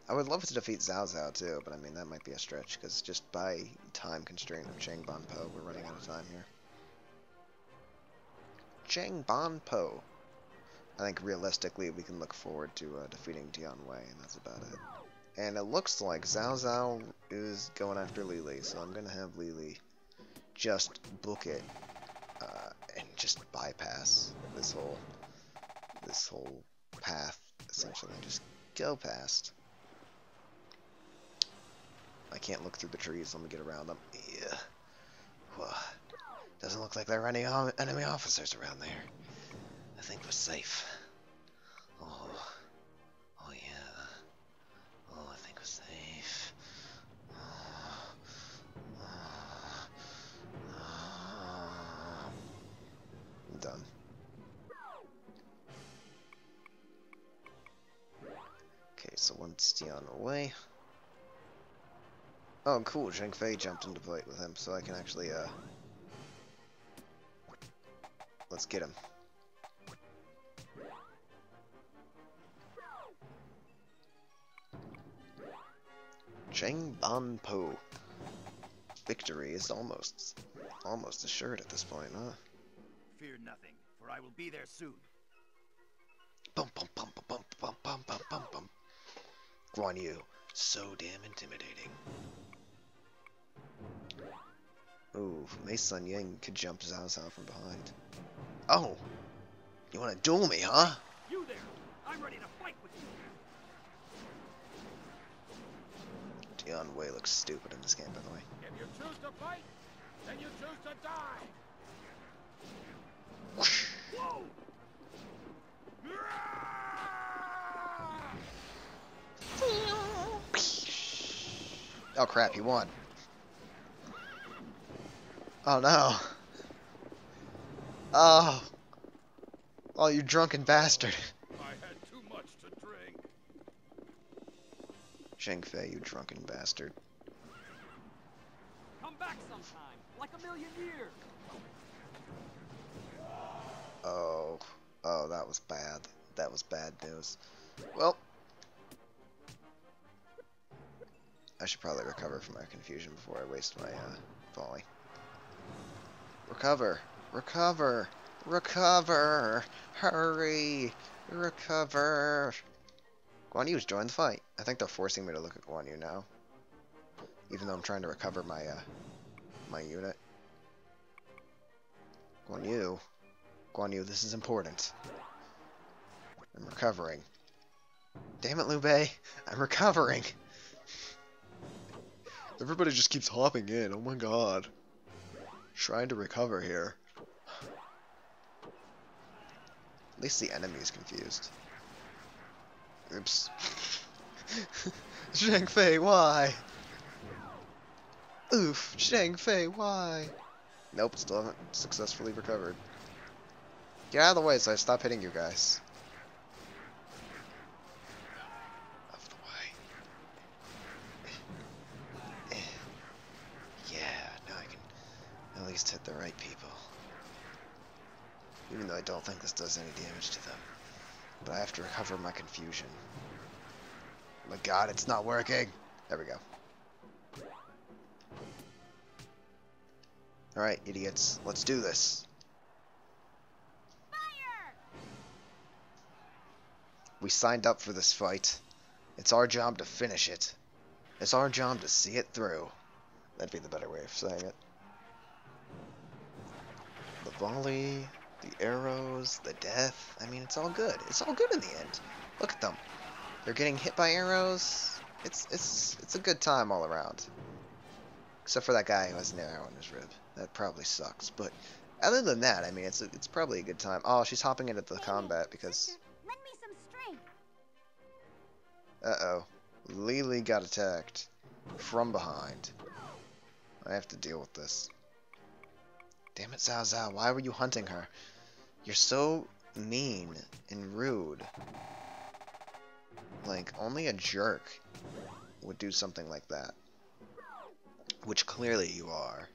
I would love to defeat Zhao Zhao too, but I mean, that might be a stretch, because just by time constraint of Changbanpo, we're running out of time here. Changbanpo. I think realistically we can look forward to defeating Dian Wei, and that's about it. And it looks like Zhao Zhao is going after Lili, so I'm going to have Lili just book it and just bypass this whole path, essentially. Just go past. I can't look through the trees. Let me get around them. Yeah. Whoa. Doesn't look like there are any enemy officers around there. I think we're safe. Oh yeah. Oh, I think we're safe. I'm done. Okay, so one's Dian away. Oh, cool. Zhang Fei jumped into play with him, so I can actually let's get him. Changbanpo. Victory is almost assured at this point, huh? Fear nothing, for I will be there soon. Bum bum bum bum bum bum bum bum bum. Guan Yu, so damn intimidating. Ooh, Mei Sun Ying could jump Zhao Zhao from behind. Oh! You wanna duel me, huh? You there! I'm ready to fight with you! Dian Wei looks stupid in this game, by the way. If you choose to fight, then you choose to die! Whoosh! Whoa! Oh crap, he won. Oh no. Oh. Oh, you drunken bastard. I had too much to drink. Zhang Fei, you drunken bastard. Come back sometime, like a million years. Oh. Oh, that was bad. That was bad news. Well. I should probably recover from my confusion before I waste my volley. Recover! Recover! Recover! Hurry! Recover! Guan Yu's joined the fight. I think they're forcing me to look at Guan Yu now. Even though I'm trying to recover my, my unit. Guan Yu. Guan Yu, this is important. I'm recovering. Damn it, Liu Bei! I'm recovering! Everybody just keeps hopping in, oh my god. Trying to recover here. At least the enemy is confused. Oops. Zhang Fei, why? Oof, Zhang Fei, why? Nope, still haven't successfully recovered. Get out of the way so I stop hitting you guys. At least hit the right people. Even though I don't think this does any damage to them. But I have to recover my confusion. Oh my god, it's not working! There we go. Alright, idiots. Let's do this. Fire! We signed up for this fight. It's our job to finish it. It's our job to see it through. That'd be the better way of saying it. The volley, the arrows, the death. I mean, it's all good. It's all good in the end. Look at them. They're getting hit by arrows. It's a good time all around. Except for that guy who has an arrow in his rib. That probably sucks. But other than that, I mean, it's probably a good time. Oh, she's hopping into the combat because. Lend me some strength. Uh-oh. Lili got attacked from behind. I have to deal with this. Damn it, Zhao Zhao, why were you hunting her? You're so mean and rude. Like, only a jerk would do something like that. Which clearly you are.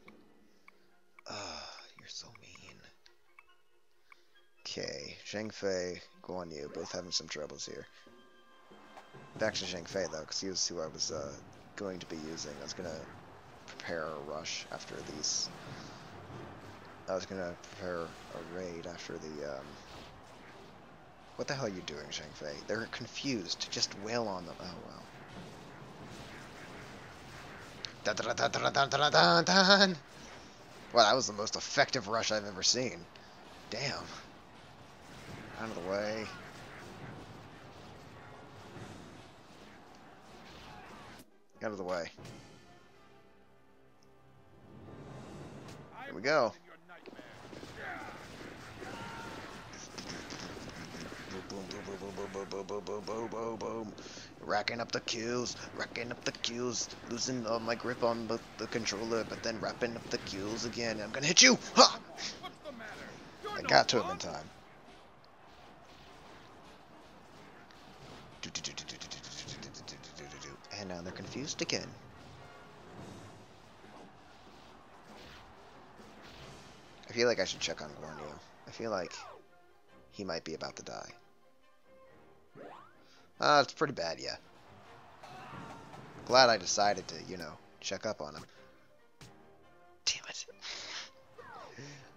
Ugh, you're so mean. Okay, Zhang Fei, Guan Yu, both having some troubles here. Back to Zhang Fei, though, because he was who I was going to be using. I was going to prepare a rush after these. I was gonna prepare a raid after the, What the hell are you doing, Zhang Fei? They're confused. Just wail on them. Oh, well. Wow, that was the most effective rush I've ever seen. Damn. Out of the way. Out of the way. Here we go. Boom, boom, boom, boom, boom, boom, boom, boom, boom. Racking up the kills, racking up the kills. Losing my grip on the controller, but then wrapping up the kills again. I'm gonna hit you! Ha! What's the matter? I got to him in time. And now they're confused again. I feel like I should check on Guan Yu. I feel like he might be about to die. It's pretty bad, yeah. Glad I decided to, you know, check up on him. Damn it.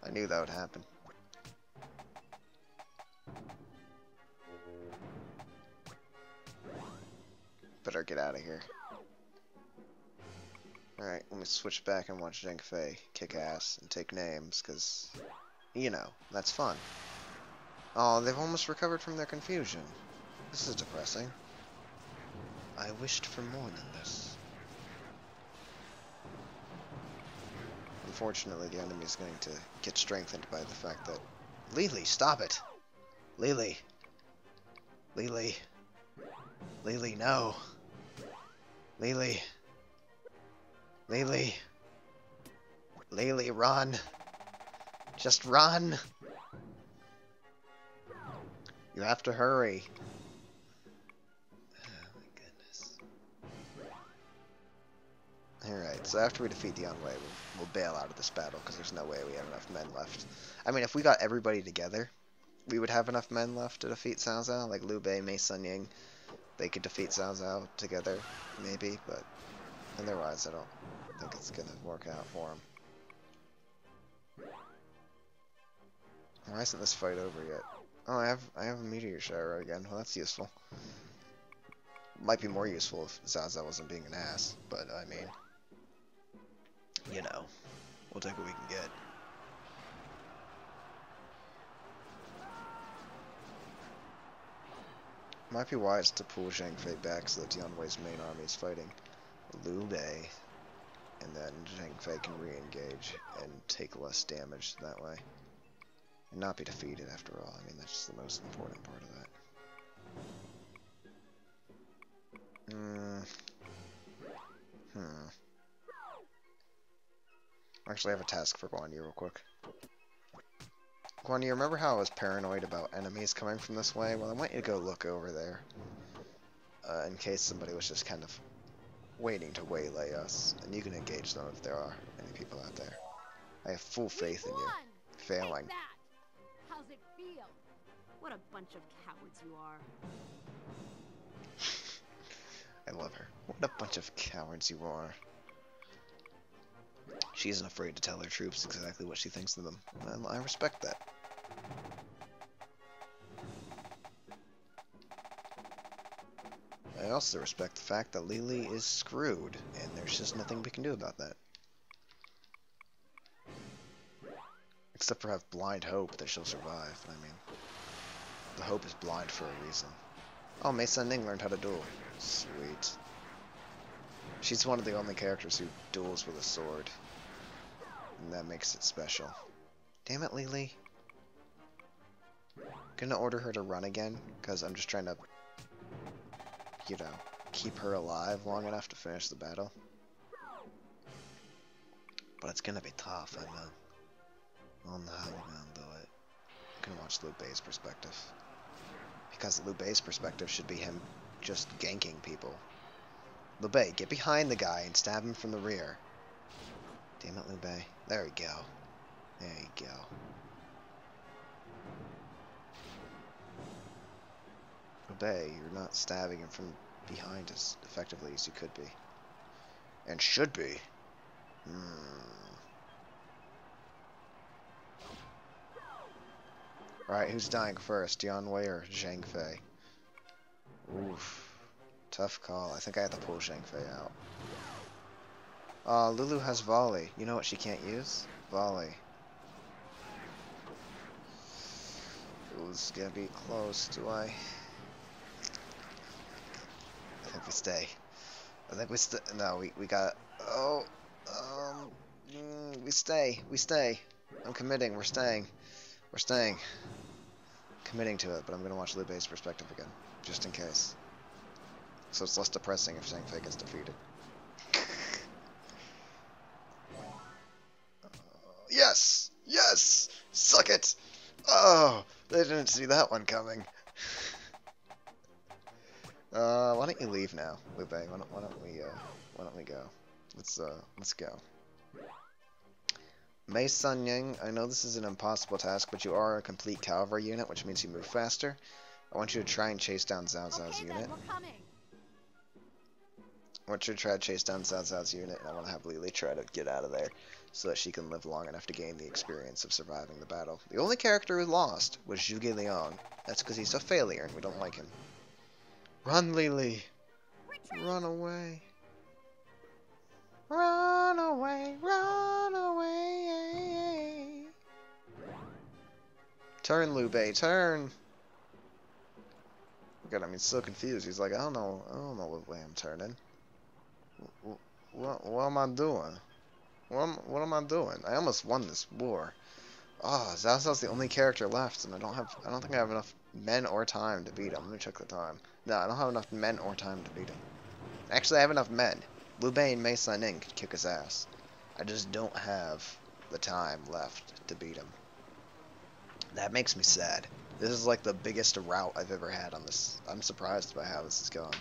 I knew that would happen. Better get out of here. Alright, let me switch back and watch Zhang Fei kick ass and take names, because, you know, that's fun. Oh, they've almost recovered from their confusion. This is depressing. I wished for more than this. Unfortunately, the enemy is going to get strengthened by the fact that... Lili, stop it! Lili! Lili! Lili, no! Lili! Lili! Lili, run! Just run! You have to hurry! Oh my goodness. Alright, so after we defeat Dian Wei, we'll bail out of this battle, because there's no way we have enough men left. I mean, if we got everybody together, we would have enough men left to defeat Zhao Zhao, like Liu Bei, Mei Sun Ying. They could defeat Zhao Zhao together, maybe, but otherwise I don't think it's gonna work out for him. Why isn't this fight over yet? Oh, I have a meteor shower again. Well, that's useful. Might be more useful if Zhao Zhao wasn't being an ass, but I mean, you know, we'll take what we can get. Might be wise to pull Zhang Fei back so that Dian Wei's main army is fighting Liu Bei, and then Zhang Fei can re-engage and take less damage that way. And not be defeated after all. I mean, that's the most important part of that. Actually, I have a task for Guan Yu real quick. Guan Yu, remember how I was paranoid about enemies coming from this way? Well, I want you to go look over there. In case somebody was just kind of waiting to waylay us. And you can engage them if there are any people out there. I have full faith in you. Failing. How's it feel? What a bunch of cowards you are. I love her. What a bunch of cowards you are. She isn't afraid to tell her troops exactly what she thinks of them. I respect that. I also respect the fact that Lili is screwed, and there's just nothing we can do about that. Except for have blind hope that she'll survive. I mean, the hope is blind for a reason. Oh, Mei Sun Ying learned how to duel. Sweet. She's one of the only characters who duels with a sword. And that makes it special. Damn it, Lili. Gonna order her to run again, because I'm just trying to, you know, keep her alive long enough to finish the battle. But it's gonna be tough, I know. Well, no, I won't do it. You can watch Liu Bei's perspective. Because Liu Bei's perspective should be him just ganking people. Liu Bei, get behind the guy and stab him from the rear. Damn it, Liu Bei. There we go. There you go. Liu Bei, you're not stabbing him from behind as effectively as you could be. And should be. Alright, who's dying first? Dian Wei or Zhang Fei? Oof. Tough call. I think I had to pull Zhang Fei out. Lulu has Volley. You know what she can't use? Volley. It was gonna be close, do I? I think we stay. I think we stay. No, we got... Oh! We stay. We stay. I'm committing. We're staying. We're staying. Committing to it, but I'm going to watch Liu Bei's perspective again, just in case. So it's less depressing if Zhang Fei gets defeated. Yes! Yes! Suck it! Oh, they didn't see that one coming. Why don't you leave now, Liu Bei? Why don't we go? Let's go. Mei Sun Ying, I know this is an impossible task, but you are a complete cavalry unit, which means you move faster. I want you to try and chase down Zhao Zhao's unit. I want you to try to chase down Zhao Zhao's unit, and I want to have Lili try to get out of there so that she can live long enough to gain the experience of surviving the battle. The only character who lost was Zhuge Liang. That's because he's a failure and we don't like him. Run, Lili! Run away! Run away, turn, Liu Bei, turn. God, I mean, so confused. He's like, I don't know what way I'm turning. What am I doing? What am I doing? I almost won this war. Ah, Zhao Zhao's the only character left, and I don't think I have enough men or time to beat him. Let me check the time. No, I don't have enough men or time to beat him. Actually, I have enough men. Liu Bei and Mei Sun Ying could kick his ass. I just don't have the time left to beat him. That makes me sad. This is like the biggest rout I've ever had on this. I'm surprised by how this is going.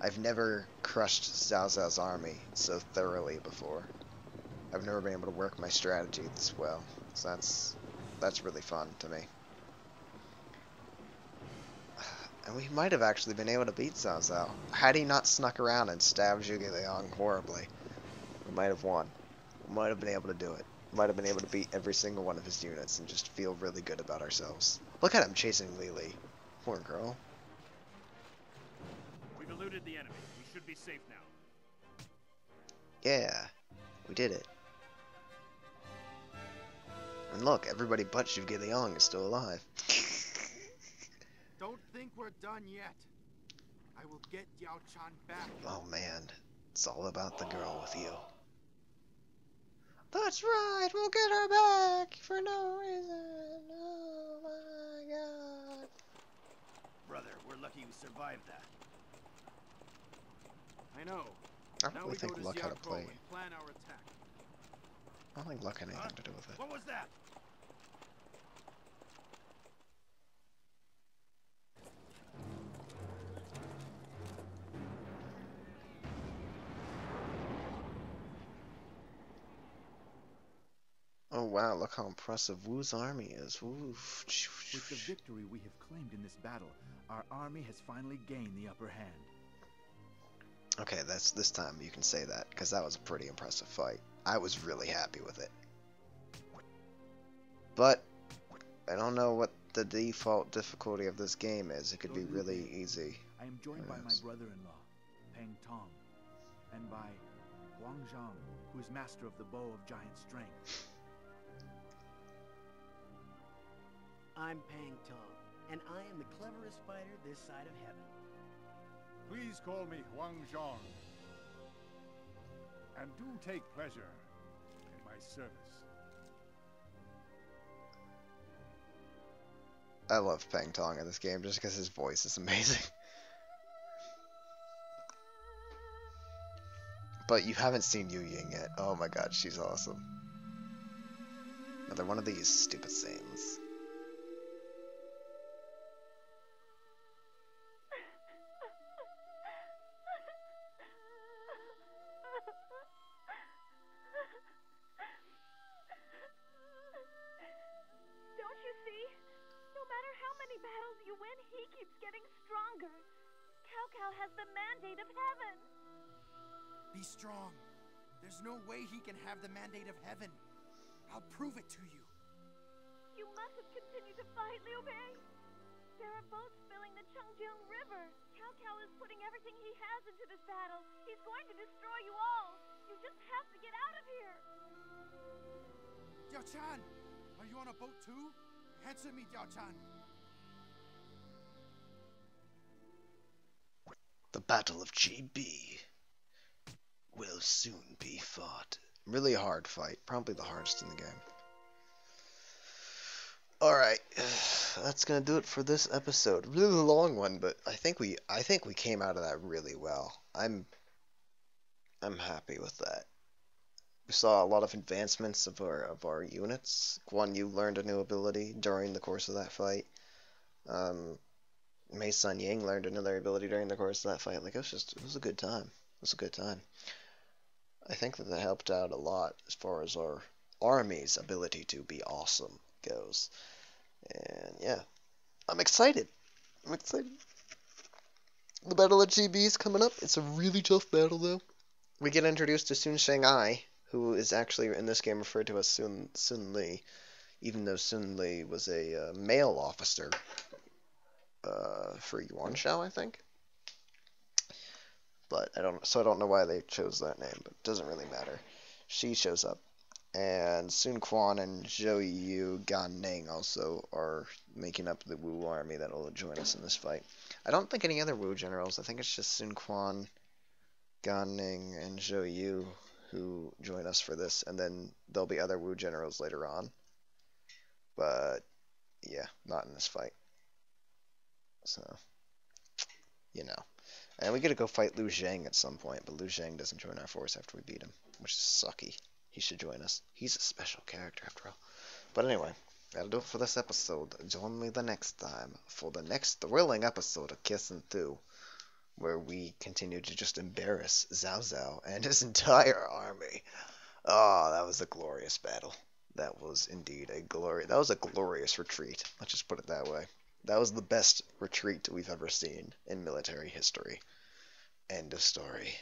I've never crushed Zhao Zhao's army so thoroughly before. I've never been able to work my strategy this well. So that's really fun to me. And we might have actually been able to beat Zhao Zhao. Had he not snuck around and stabbed Zhuge Liang horribly, we might have won. We might have been able to do it. We might have been able to beat every single one of his units and just feel really good about ourselves. Look at him chasing Lili. Poor girl. We've eluded the enemy. We should be safe now. Yeah, we did it. And look, everybody but Zhuge Liang is still alive. Don't think we're done yet. I will get Yao Chan back. Oh man, it's all about the girl with you. That's right, we'll get her back for no reason. Oh my god. Brother, we're lucky we survived that. I know. I don't really think luck had a play. I don't think luck had anything to do with it. What was that? Oh wow, look how impressive Wu's army is. Oof. With the victory we have claimed in this battle, our army has finally gained the upper hand. Okay, that's this time you can say that, because that was a pretty impressive fight. I was really happy with it. But I don't know what the default difficulty of this game is. It could be really easy. I am joined by my brother-in-law, Pang Tong, and by Wang Zhang, who is master of the bow of giant strength. I'm Pang Tong, and I am the cleverest fighter this side of heaven. Please call me Huang Zhang. And do take pleasure in my service. I love Pang Tong in this game just because his voice is amazing. But you haven't seen Yu Ying yet. Oh my god, she's awesome. Another one of these stupid scenes. No way he can have the mandate of heaven. I'll prove it to you. You must have continued to fight, Liu Bei. There are boats filling the Chengjiang River. Cao Cao is putting everything he has into this battle. He's going to destroy you all. You just have to get out of here. Diaochan, are you on a boat too? Answer me, Diaochan. The Battle of Chibi will soon be fought. Really hard fight. Probably the hardest in the game. Alright. That's gonna do it for this episode. Really long one, but I think we came out of that really well. I'm happy with that. We saw a lot of advancements of our units. Guan Yu learned a new ability during the course of that fight. Mei Sun Ying learned another ability during the course of that fight. Like it was a good time. It was a good time. I think that helped out a lot as far as our army's ability to be awesome goes. And yeah, I'm excited. I'm excited. The Battle of GB is coming up. It's a really tough battle though. We get introduced to Sun Shanghai, who is actually in this game referred to as Sun Li, even though Sun Li was a male officer for Yuan Shao, I think. but I don't know why they chose that name, but it doesn't really matter. She shows up, and Sun Quan and Zhou Yu, Gan Ning also are making up the Wu army that will join us in this fight. I don't think any other Wu generals. I think it's just Sun Quan, Gan Ning, and Zhou Yu who join us for this, and then there'll be other Wu generals later on. But yeah, not in this fight. So, you know. And we gotta go fight Liu Zhang at some point, but Liu Zhang doesn't join our force after we beat him, which is sucky. He should join us. He's a special character after all. But anyway, that'll do it for this episode. Join me the next time for the next thrilling episode of Kessen 2, where we continue to just embarrass Zhao Zhao and his entire army. Oh, that was a glorious battle. That was indeed a glory. That was a glorious retreat. Let's just put it that way. That was the best retreat we've ever seen in military history. End of story.